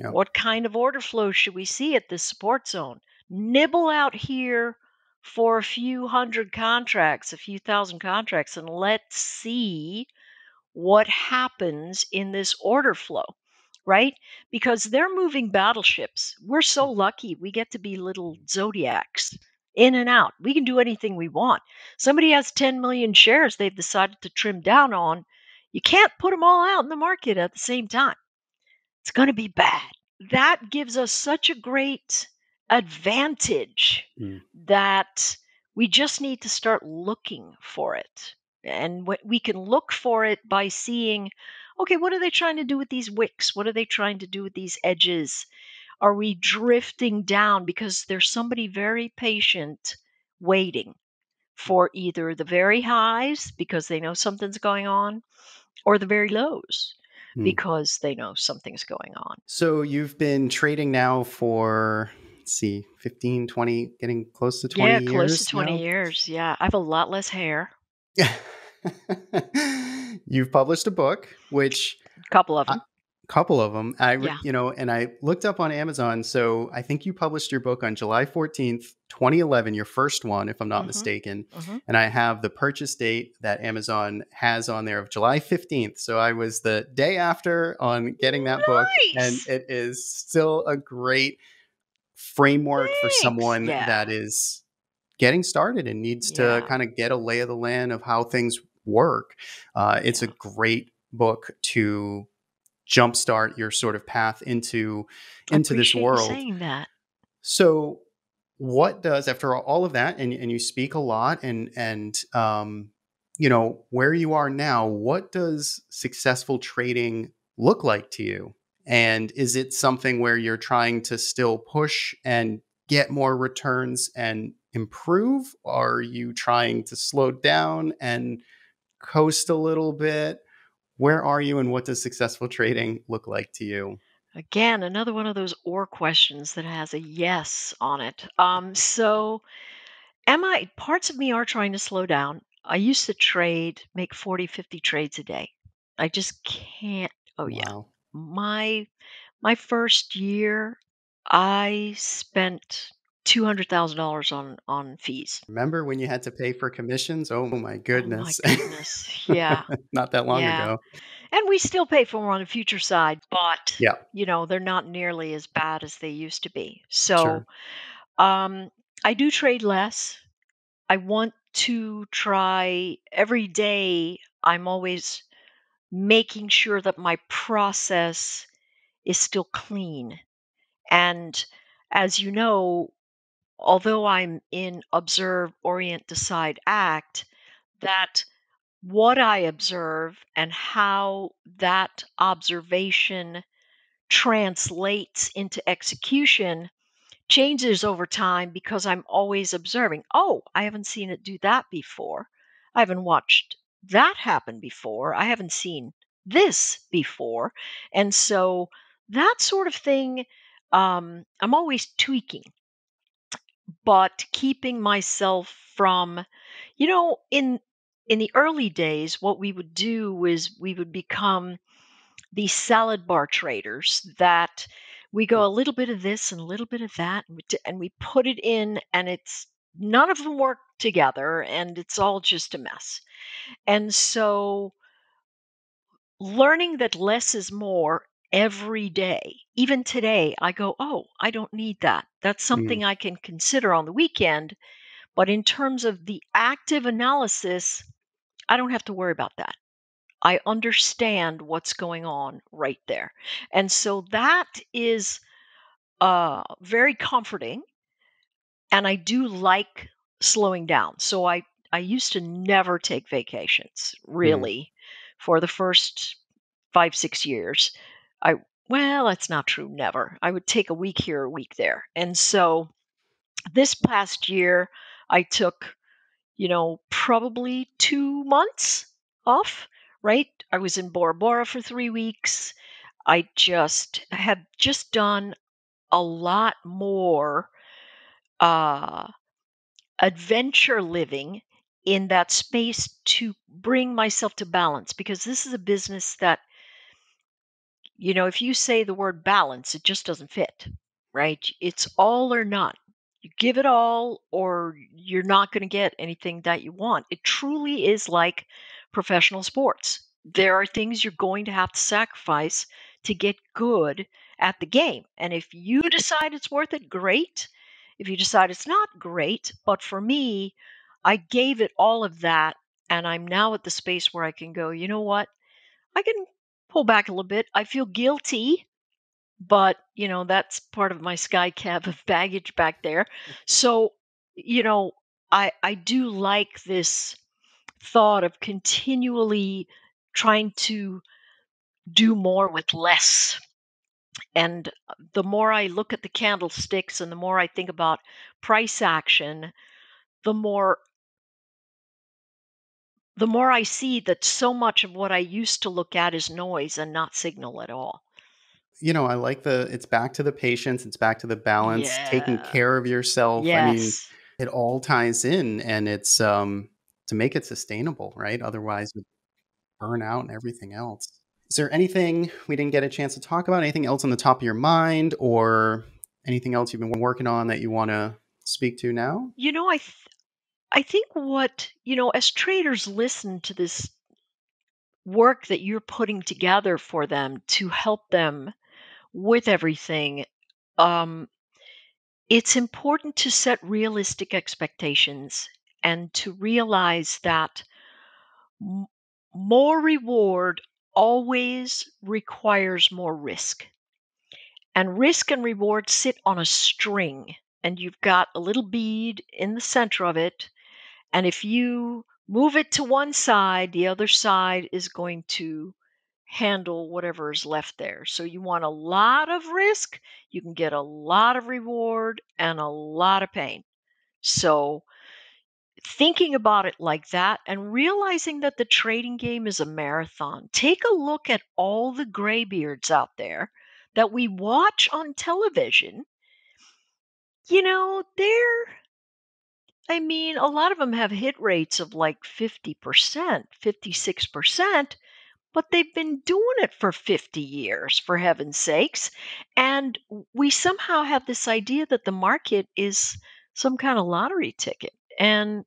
Yeah. What kind of order flow should we see at this support zone? Nibble out here for a few hundred contracts, a few thousand contracts, and let's see what happens in this order flow, right? Because they're moving battleships. We're so lucky we get to be little zodiacs in and out. We can do anything we want. Somebody has ten million shares they've decided to trim down on. You can't put them all out in the market at the same time. It's going to be bad. That gives us such a great advantage mm. that we just need to start looking for it. And we can look for it by seeing, okay, what are they trying to do with these wicks? What are they trying to do with these edges? Are we drifting down? Because there's somebody very patient waiting for either the very highs because they know something's going on, or the very lows because they know something's going on. So you've been trading now for, let's see, fifteen, twenty, getting close to twenty yeah, years. Yeah, close to twenty now. years. Yeah. I have a lot less hair. You've published a book, which... A couple of them. A couple of them. I, yeah. You know, and I looked up on Amazon. So I think you published your book on July fourteenth, twenty eleven, your first one, if I'm not mm-hmm. mistaken. Mm-hmm. And I have the purchase date that Amazon has on there of July fifteenth. So I was the day after on getting that nice. book. And it is still a great framework Thanks. for someone yeah. that is getting started and needs yeah. to kind of get a lay of the land of how things work. Uh, it's yeah. a great book to jumpstart your sort of path into, into this world. I appreciate you saying that. So what does, after all of that, and, and you speak a lot and, and, um, you know, where you are now, what does successful trading look like to you? And is it something where you're trying to still push and get more returns and improve? Are you trying to slow down and coast a little bit? Where are you, and what does successful trading look like to you? Again, another one of those or questions that has a yes on it. Um, so am I, parts of me are trying to slow down. I used to trade, make forty, fifty trades a day. I just can't. Oh yeah. Wow. My, my first year, I spent two hundred thousand dollars on, on fees. Remember when you had to pay for commissions? Oh my goodness. Oh my goodness. Yeah. Not that long yeah. ago. And we still pay for them on the future side, but yeah. you know, they're not nearly as bad as they used to be. So sure. um, I do trade less. I want to try every day. I'm always making sure that my process is still clean. And as you know, although I'm in observe, orient, decide, act, that what I observe and how that observation translates into execution changes over time because I'm always observing, oh, I haven't seen it do that before. I haven't watched that happen before. I haven't seen this before. And so that sort of thing, um, I'm always tweaking, but keeping myself from, you know, in in the early days, what we would do is we would become these salad bar traders that we go a little bit of this and a little bit of that, and we put it in, and it's none of them work together, and it's all just a mess. And so learning that less is more every day, even today, I go, oh, I don't need that. That's something mm. I can consider on the weekend. But in terms of the active analysis, I don't have to worry about that. I understand what's going on right there. And so that is uh, very comforting. And I do like slowing down. So I, I used to never take vacations, really, mm. for the first five, six years. I well, that's not true, never. I would take a week here, a week there. And so this past year, I took, you know, probably two months off, right? I was in Bora Bora for three weeks. I just had just done a lot more uh, adventure living in that space to bring myself to balance, because this is a business that, you know, if you say the word balance, it just doesn't fit, right? It's all or none. You give it all, or you're not going to get anything that you want. It truly is like professional sports. There are things you're going to have to sacrifice to get good at the game. And if you decide it's worth it, great. If you decide it's not, great. But for me, I gave it all of that, and I'm now at the space where I can go, you know what? I can pull back a little bit. I feel guilty, but, you know, that's part of my sky cab of baggage back there. So, you know, I I do like this thought of continually trying to do more with less. And the more I look at the candlesticks and the more I think about price action, the more the more I see that so much of what I used to look at is noise and not signal at all. You know, I like the, it's back to the patience. It's back to the balance, yeah. Taking care of yourself. Yes. I mean, it all ties in, and it's um, to make it sustainable, right? Otherwise we burn out and everything else. Is there anything we didn't get a chance to talk about? Anything else on the top of your mind, or anything else you've been working on that you want to speak to now? You know, I, th- I think what, you know, as traders listen to this work that you're putting together for them to help them with everything, um, it's important to set realistic expectations and to realize that m- more reward always requires more risk. And risk and reward sit on a string, and you've got a little bead in the center of it. And if you move it to one side, the other side is going to handle whatever is left there. So you want a lot of risk, you can get a lot of reward and a lot of pain. So thinking about it like that, and realizing that the trading game is a marathon. Take a look at all the graybeards out there that we watch on television. You know, they're... I mean, a lot of them have hit rates of like fifty percent, fifty-six percent, but they've been doing it for fifty years, for heaven's sakes. And we somehow have this idea that the market is some kind of lottery ticket. And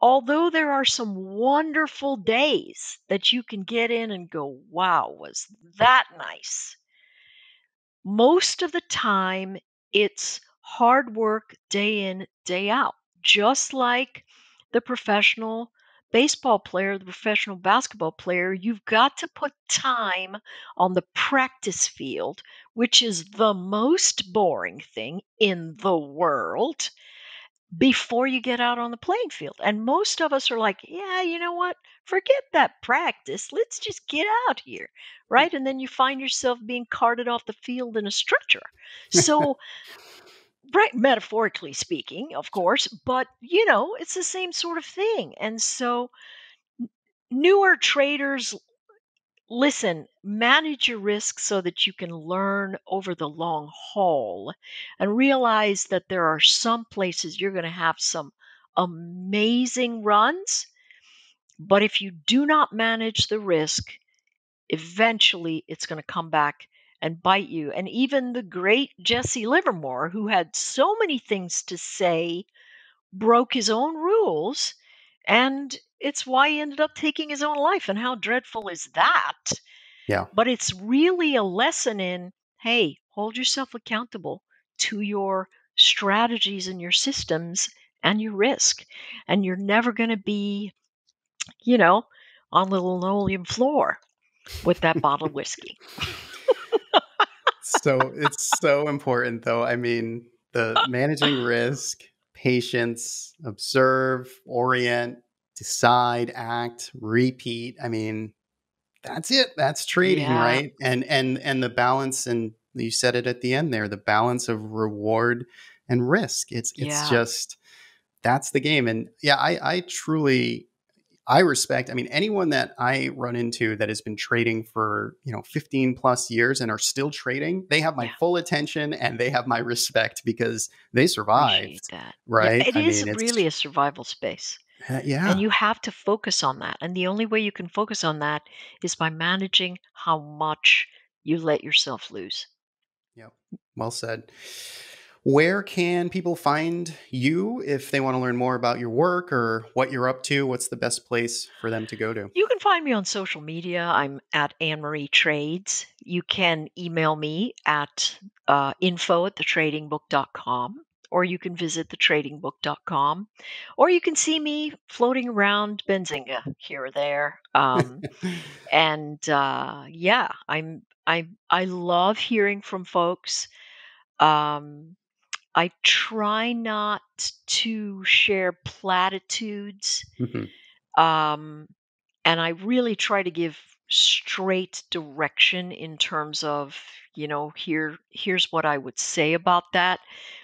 although there are some wonderful days that you can get in and go, wow, was that nice? Most of the time, it's hard work day in, day out. Just like the professional baseball player, the professional basketball player, you've got to put time on the practice field, which is the most boring thing in the world. before you get out on the playing field. And most of us are like, yeah, you know what? Forget that practice. Let's just get out here, right? And then you find yourself being carted off the field in a stretcher. So, right, metaphorically speaking, of course, but, you know, it's the same sort of thing. And so newer traders, listen, manage your risk so that you can learn over the long haul and realize that there are some places you're going to have some amazing runs. But if you do not manage the risk, eventually it's going to come back and bite you. And even the great Jesse Livermore, who had so many things to say, broke his own rules. And it's why he ended up taking his own life. And how dreadful is that? Yeah. But it's really a lesson in, hey, hold yourself accountable to your strategies and your systems and your risk. And you're never going to be, you know, on the linoleum floor with that bottle of whiskey. So it's so important, though. I mean, the managing risk, patience, observe, orient, decide, act, repeat. I mean, that's it. That's trading, yeah. Right? And and and the balance, and you said it at the end there, the balance of reward and risk. It's it's yeah. just, that's the game. And yeah, I I truly I respect, I mean, anyone that I run into that has been trading for, you know, fifteen plus years and are still trading, they have my yeah. full attention and they have my respect because they survived. That. Right. Yeah, it I is mean, really a survival space. Uh, yeah. And you have to focus on that. And the only way you can focus on that is by managing how much you let yourself lose. Yeah. Well said. Where can people find you if they want to learn more about your work or what you're up to? What's the best place for them to go to? You can find me on social media. I'm at Anne Marie Trades. You can email me at uh, info at the trading book dot com, or you can visit the trading book dot com, or you can see me floating around Benzinga here or there. Um, and uh, yeah, I'm I I love hearing from folks. Um, I try not to share platitudes, mm-hmm. um, and I really try to give straight direction in terms of, you know, here here's what I would say about that.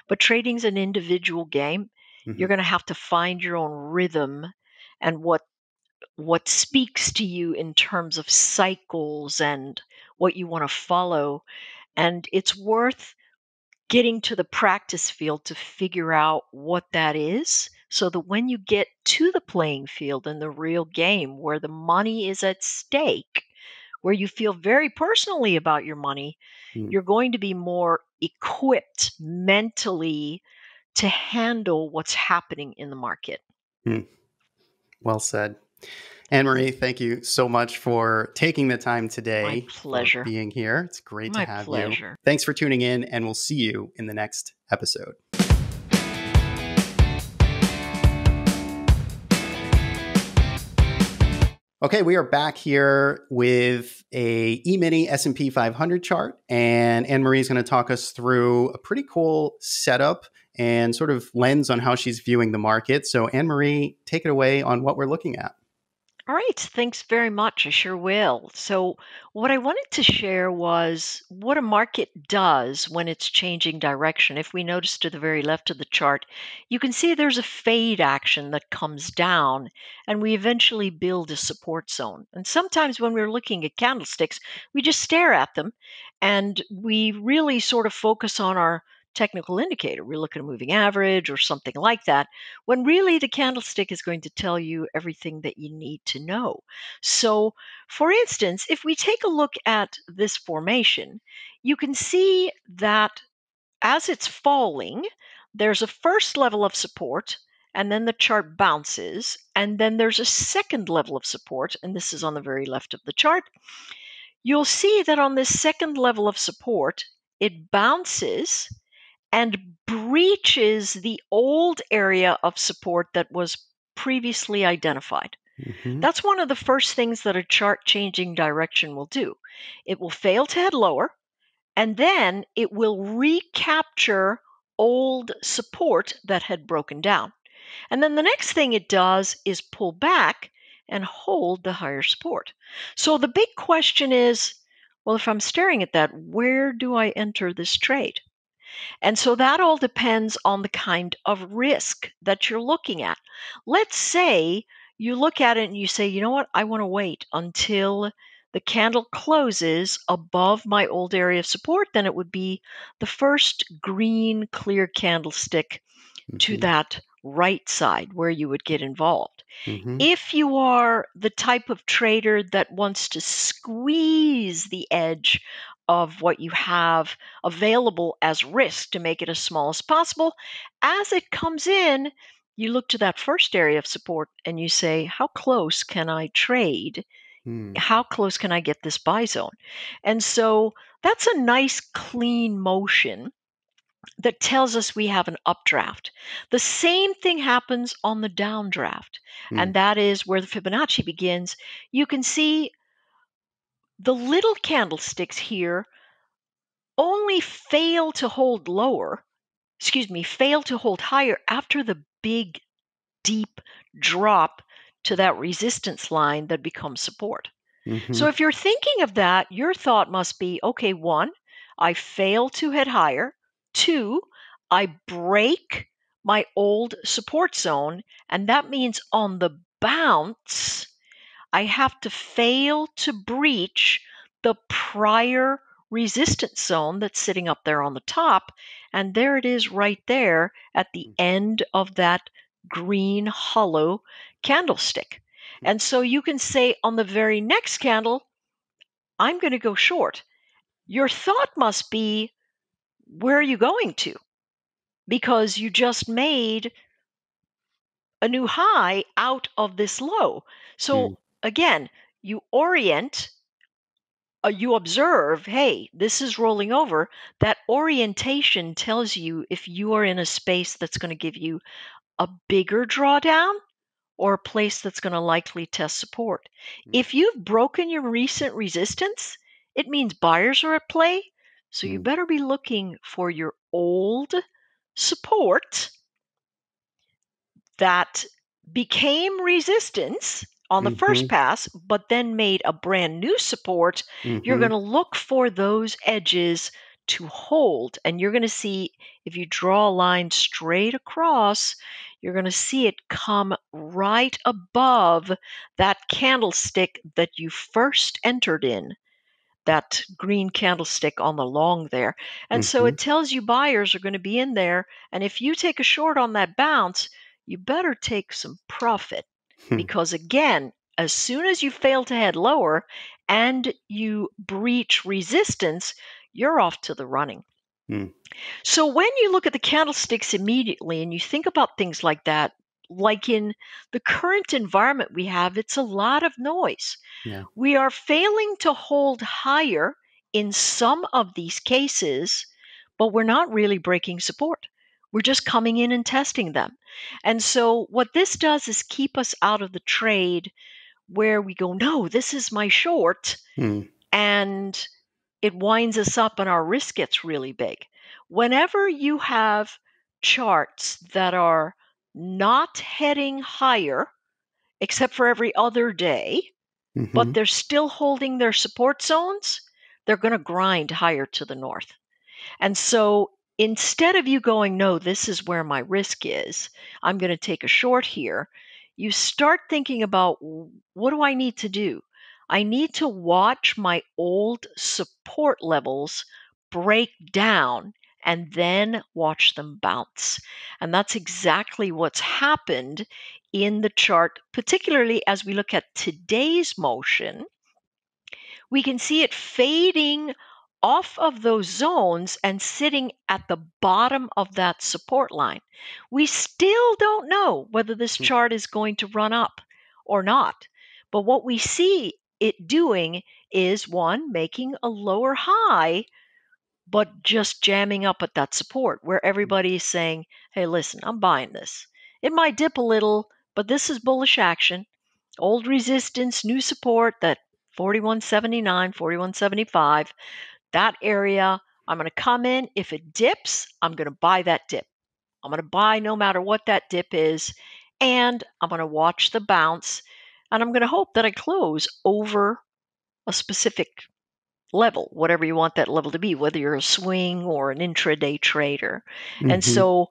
But trading's an individual game. Mm-hmm. You're going to have to find your own rhythm and what what speaks to you in terms of cycles and what you want to follow. And it's worth getting to the practice field to figure out what that is, so that when you get to the playing field in the real game where the money is at stake, where you feel very personally about your money, mm. you're going to be more equipped mentally to handle what's happening in the market. Mm. Well said. Anne-Marie, thank you so much for taking the time today. My pleasure. Being here. It's great My to have pleasure. You. Thanks for tuning in, and we'll see you in the next episode. Okay, we are back here with a E-mini S and P five hundred chart, and Anne-Marie is going to talk us through a pretty cool setup and sort of lens on how she's viewing the market. So Anne-Marie, take it away on what we're looking at. All right. Thanks very much. I sure will. So what I wanted to share was what a market does when it's changing direction. If we notice to the very left of the chart, you can see there's a fade action that comes down, and we eventually build a support zone. And sometimes when we're looking at candlesticks, we just stare at them, and we really sort of focus on our technical indicator. We look at a moving average or something like that, when really the candlestick is going to tell you everything that you need to know. So, for instance, if we take a look at this formation, you can see that as it's falling, there's a first level of support, and then the chart bounces, and then there's a second level of support, and this is on the very left of the chart. You'll see that on this second level of support, it bounces and breaches the old area of support that was previously identified. Mm-hmm. That's one of the first things that a chart changing direction will do. It will fail to head lower, and then it will recapture old support that had broken down. And then the next thing it does is pull back and hold the higher support. So the big question is, well, if I'm staring at that, where do I enter this trade? And so that all depends on the kind of risk that you're looking at. Let's say you look at it and you say, you know what, I want to wait until the candle closes above my old area of support, then it would be the first green clear candlestick mm-hmm. to that right side where you would get involved. Mm-hmm. If you are the type of trader that wants to squeeze the edge of what you have available as risk to make it as small as possible, as it comes in, you look to that first area of support and you say, how close can I trade? How close can I get this buy zone? And so that's a nice clean motion that tells us we have an updraft. The same thing happens on the downdraft. Mm. And that is where the Fibonacci begins. You can see the little candlesticks here only fail to hold lower, excuse me, fail to hold higher after the big, deep drop to that resistance line that becomes support. Mm-hmm. So if you're thinking of that, your thought must be, okay, one, I fail to head higher. Two, I break my old support zone. And that means on the bounce, I have to fail to breach the prior resistance zone that's sitting up there on the top. And there it is right there at the end of that green hollow candlestick. And so you can say on the very next candle, I'm going to go short. Your thought must be, where are you going to? Because you just made a new high out of this low. So mm. again, you orient, uh, you observe, hey, this is rolling over. That orientation tells you if you are in a space that's going to give you a bigger drawdown, or a place that's going to likely test support. Mm. If you've broken your recent resistance, it means buyers are at play. So mm. you better be looking for your old support that became resistance on the mm-hmm. first pass, but then made a brand new support. Mm-hmm. You're going to look for those edges to hold. And you're going to see, if you draw a line straight across, you're going to see it come right above that candlestick that you first entered in, that green candlestick on the long there. And mm-hmm. so it tells you buyers are going to be in there. And if you take a short on that bounce, you better take some profit. Because again, as soon as you fail to head lower and you breach resistance, you're off to the running. Hmm. So when you look at the candlesticks immediately and you think about things like that, like in the current environment we have, it's a lot of noise. Yeah. We are failing to hold higher in some of these cases, but we're not really breaking support. We're just coming in and testing them. And so what this does is keep us out of the trade where we go, no, this is my short. Hmm. And it winds us up and our risk gets really big. Whenever you have charts that are not heading higher, except for every other day, mm-hmm. but they're still holding their support zones, they're going to grind higher to the north. And so instead of you going, no, this is where my risk is, I'm going to take a short here, you start thinking about, what do I need to do? I need to watch my old support levels break down and then watch them bounce. And that's exactly what's happened in the chart, particularly as we look at today's motion. We can see it fading off of those zones and sitting at the bottom of that support line. We still don't know whether this chart is going to run up or not. But what we see it doing is, one, making a lower high, but just jamming up at that support where everybody is saying, hey, listen, I'm buying this. It might dip a little, but this is bullish action. Old resistance, new support, that forty-one seventy-nine, forty-one seventy-five, that area, I'm going to come in. If it dips, I'm going to buy that dip. I'm going to buy no matter what that dip is. And I'm going to watch the bounce. And I'm going to hope that I close over a specific level, whatever you want that level to be, whether you're a swing or an intraday trader. Mm-hmm. And so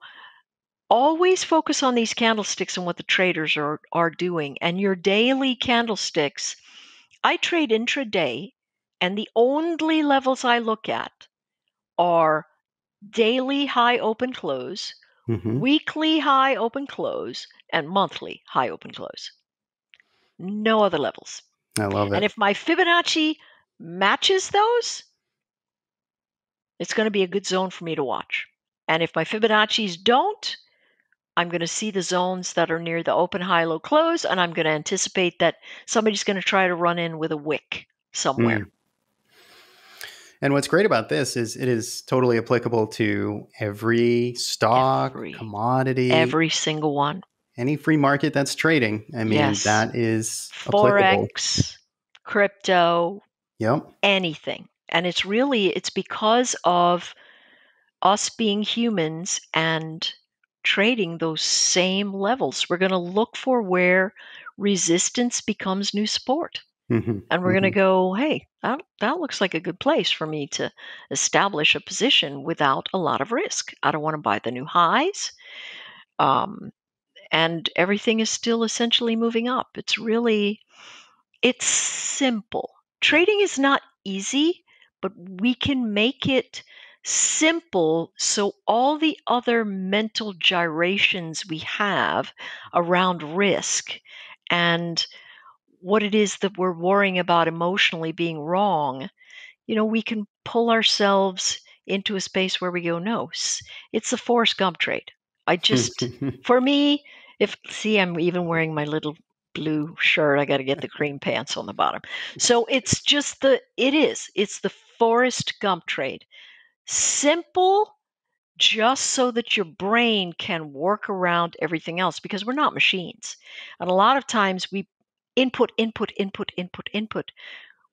always focus on these candlesticks and what the traders are, are doing. And your daily candlesticks, I trade intraday, and the only levels I look at are daily high open close, mm-hmm. weekly high open close, and monthly high open close. No other levels. I love it. And if my Fibonacci matches those, it's going to be a good zone for me to watch. And if my Fibonacci's don't, I'm going to see the zones that are near the open, high, low, close, and I'm going to anticipate that somebody's going to try to run in with a wick somewhere. Mm. And what's great about this is it is totally applicable to every stock, every, commodity. Every single one. Any free market that's trading. I mean, yes. that is applicable. Forex, crypto, yep. anything. And it's really, it's because of us being humans and trading those same levels. We're going to look for where resistance becomes new support. Mm-hmm. And we're mm-hmm. going to go, hey, that, that looks like a good place for me to establish a position without a lot of risk. I don't want to buy the new highs. Um, and everything is still essentially moving up. It's really, it's simple. Trading is not easy, but we can make it simple so all the other mental gyrations we have around risk and what it is that we're worrying about emotionally being wrong, you know, we can pull ourselves into a space where we go, no, it's a Forrest Gump trade. I just, for me, if, see, I'm even wearing my little blue shirt. I got to get the cream pants on the bottom. So it's just the, it is, it's the Forrest Gump trade. Simple, just so that your brain can work around everything else, because we're not machines. And a lot of times we input, input, input, input, input.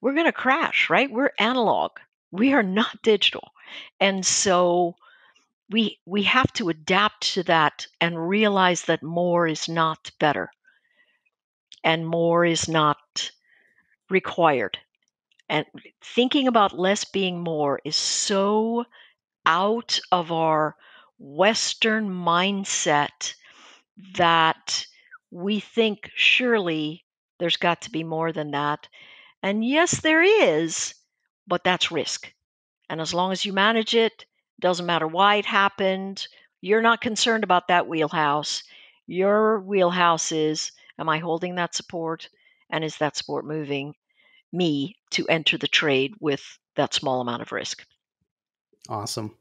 We're going to crash, right? We're analog. We are not digital. And so we we have to adapt to that and realize that more is not better and more is not required. And thinking about less being more is so out of our Western mindset that we think surely there's got to be more than that. And yes, there is, but that's risk. And as long as you manage it, doesn't matter why it happened, you're not concerned about that wheelhouse. Your wheelhouse is, am I holding that support? And is that support moving me to enter the trade with that small amount of risk? Awesome.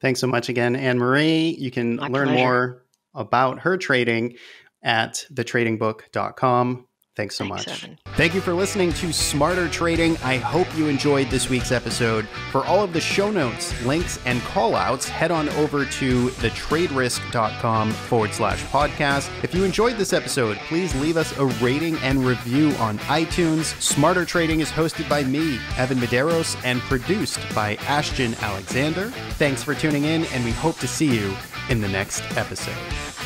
Thanks so much again, Anne-Marie. You can My learn pleasure. more about her trading at the trading book dot com. Thanks so Thanks, much. Evan. Thank you for listening to Smarter Trading. I hope you enjoyed this week's episode. For all of the show notes, links, and callouts, head on over to thetraderisk.com forward slash podcast. If you enjoyed this episode, please leave us a rating and review on iTunes. Smarter Trading is hosted by me, Evan Medeiros, and produced by Ashton Alexander. Thanks for tuning in, and we hope to see you in the next episode.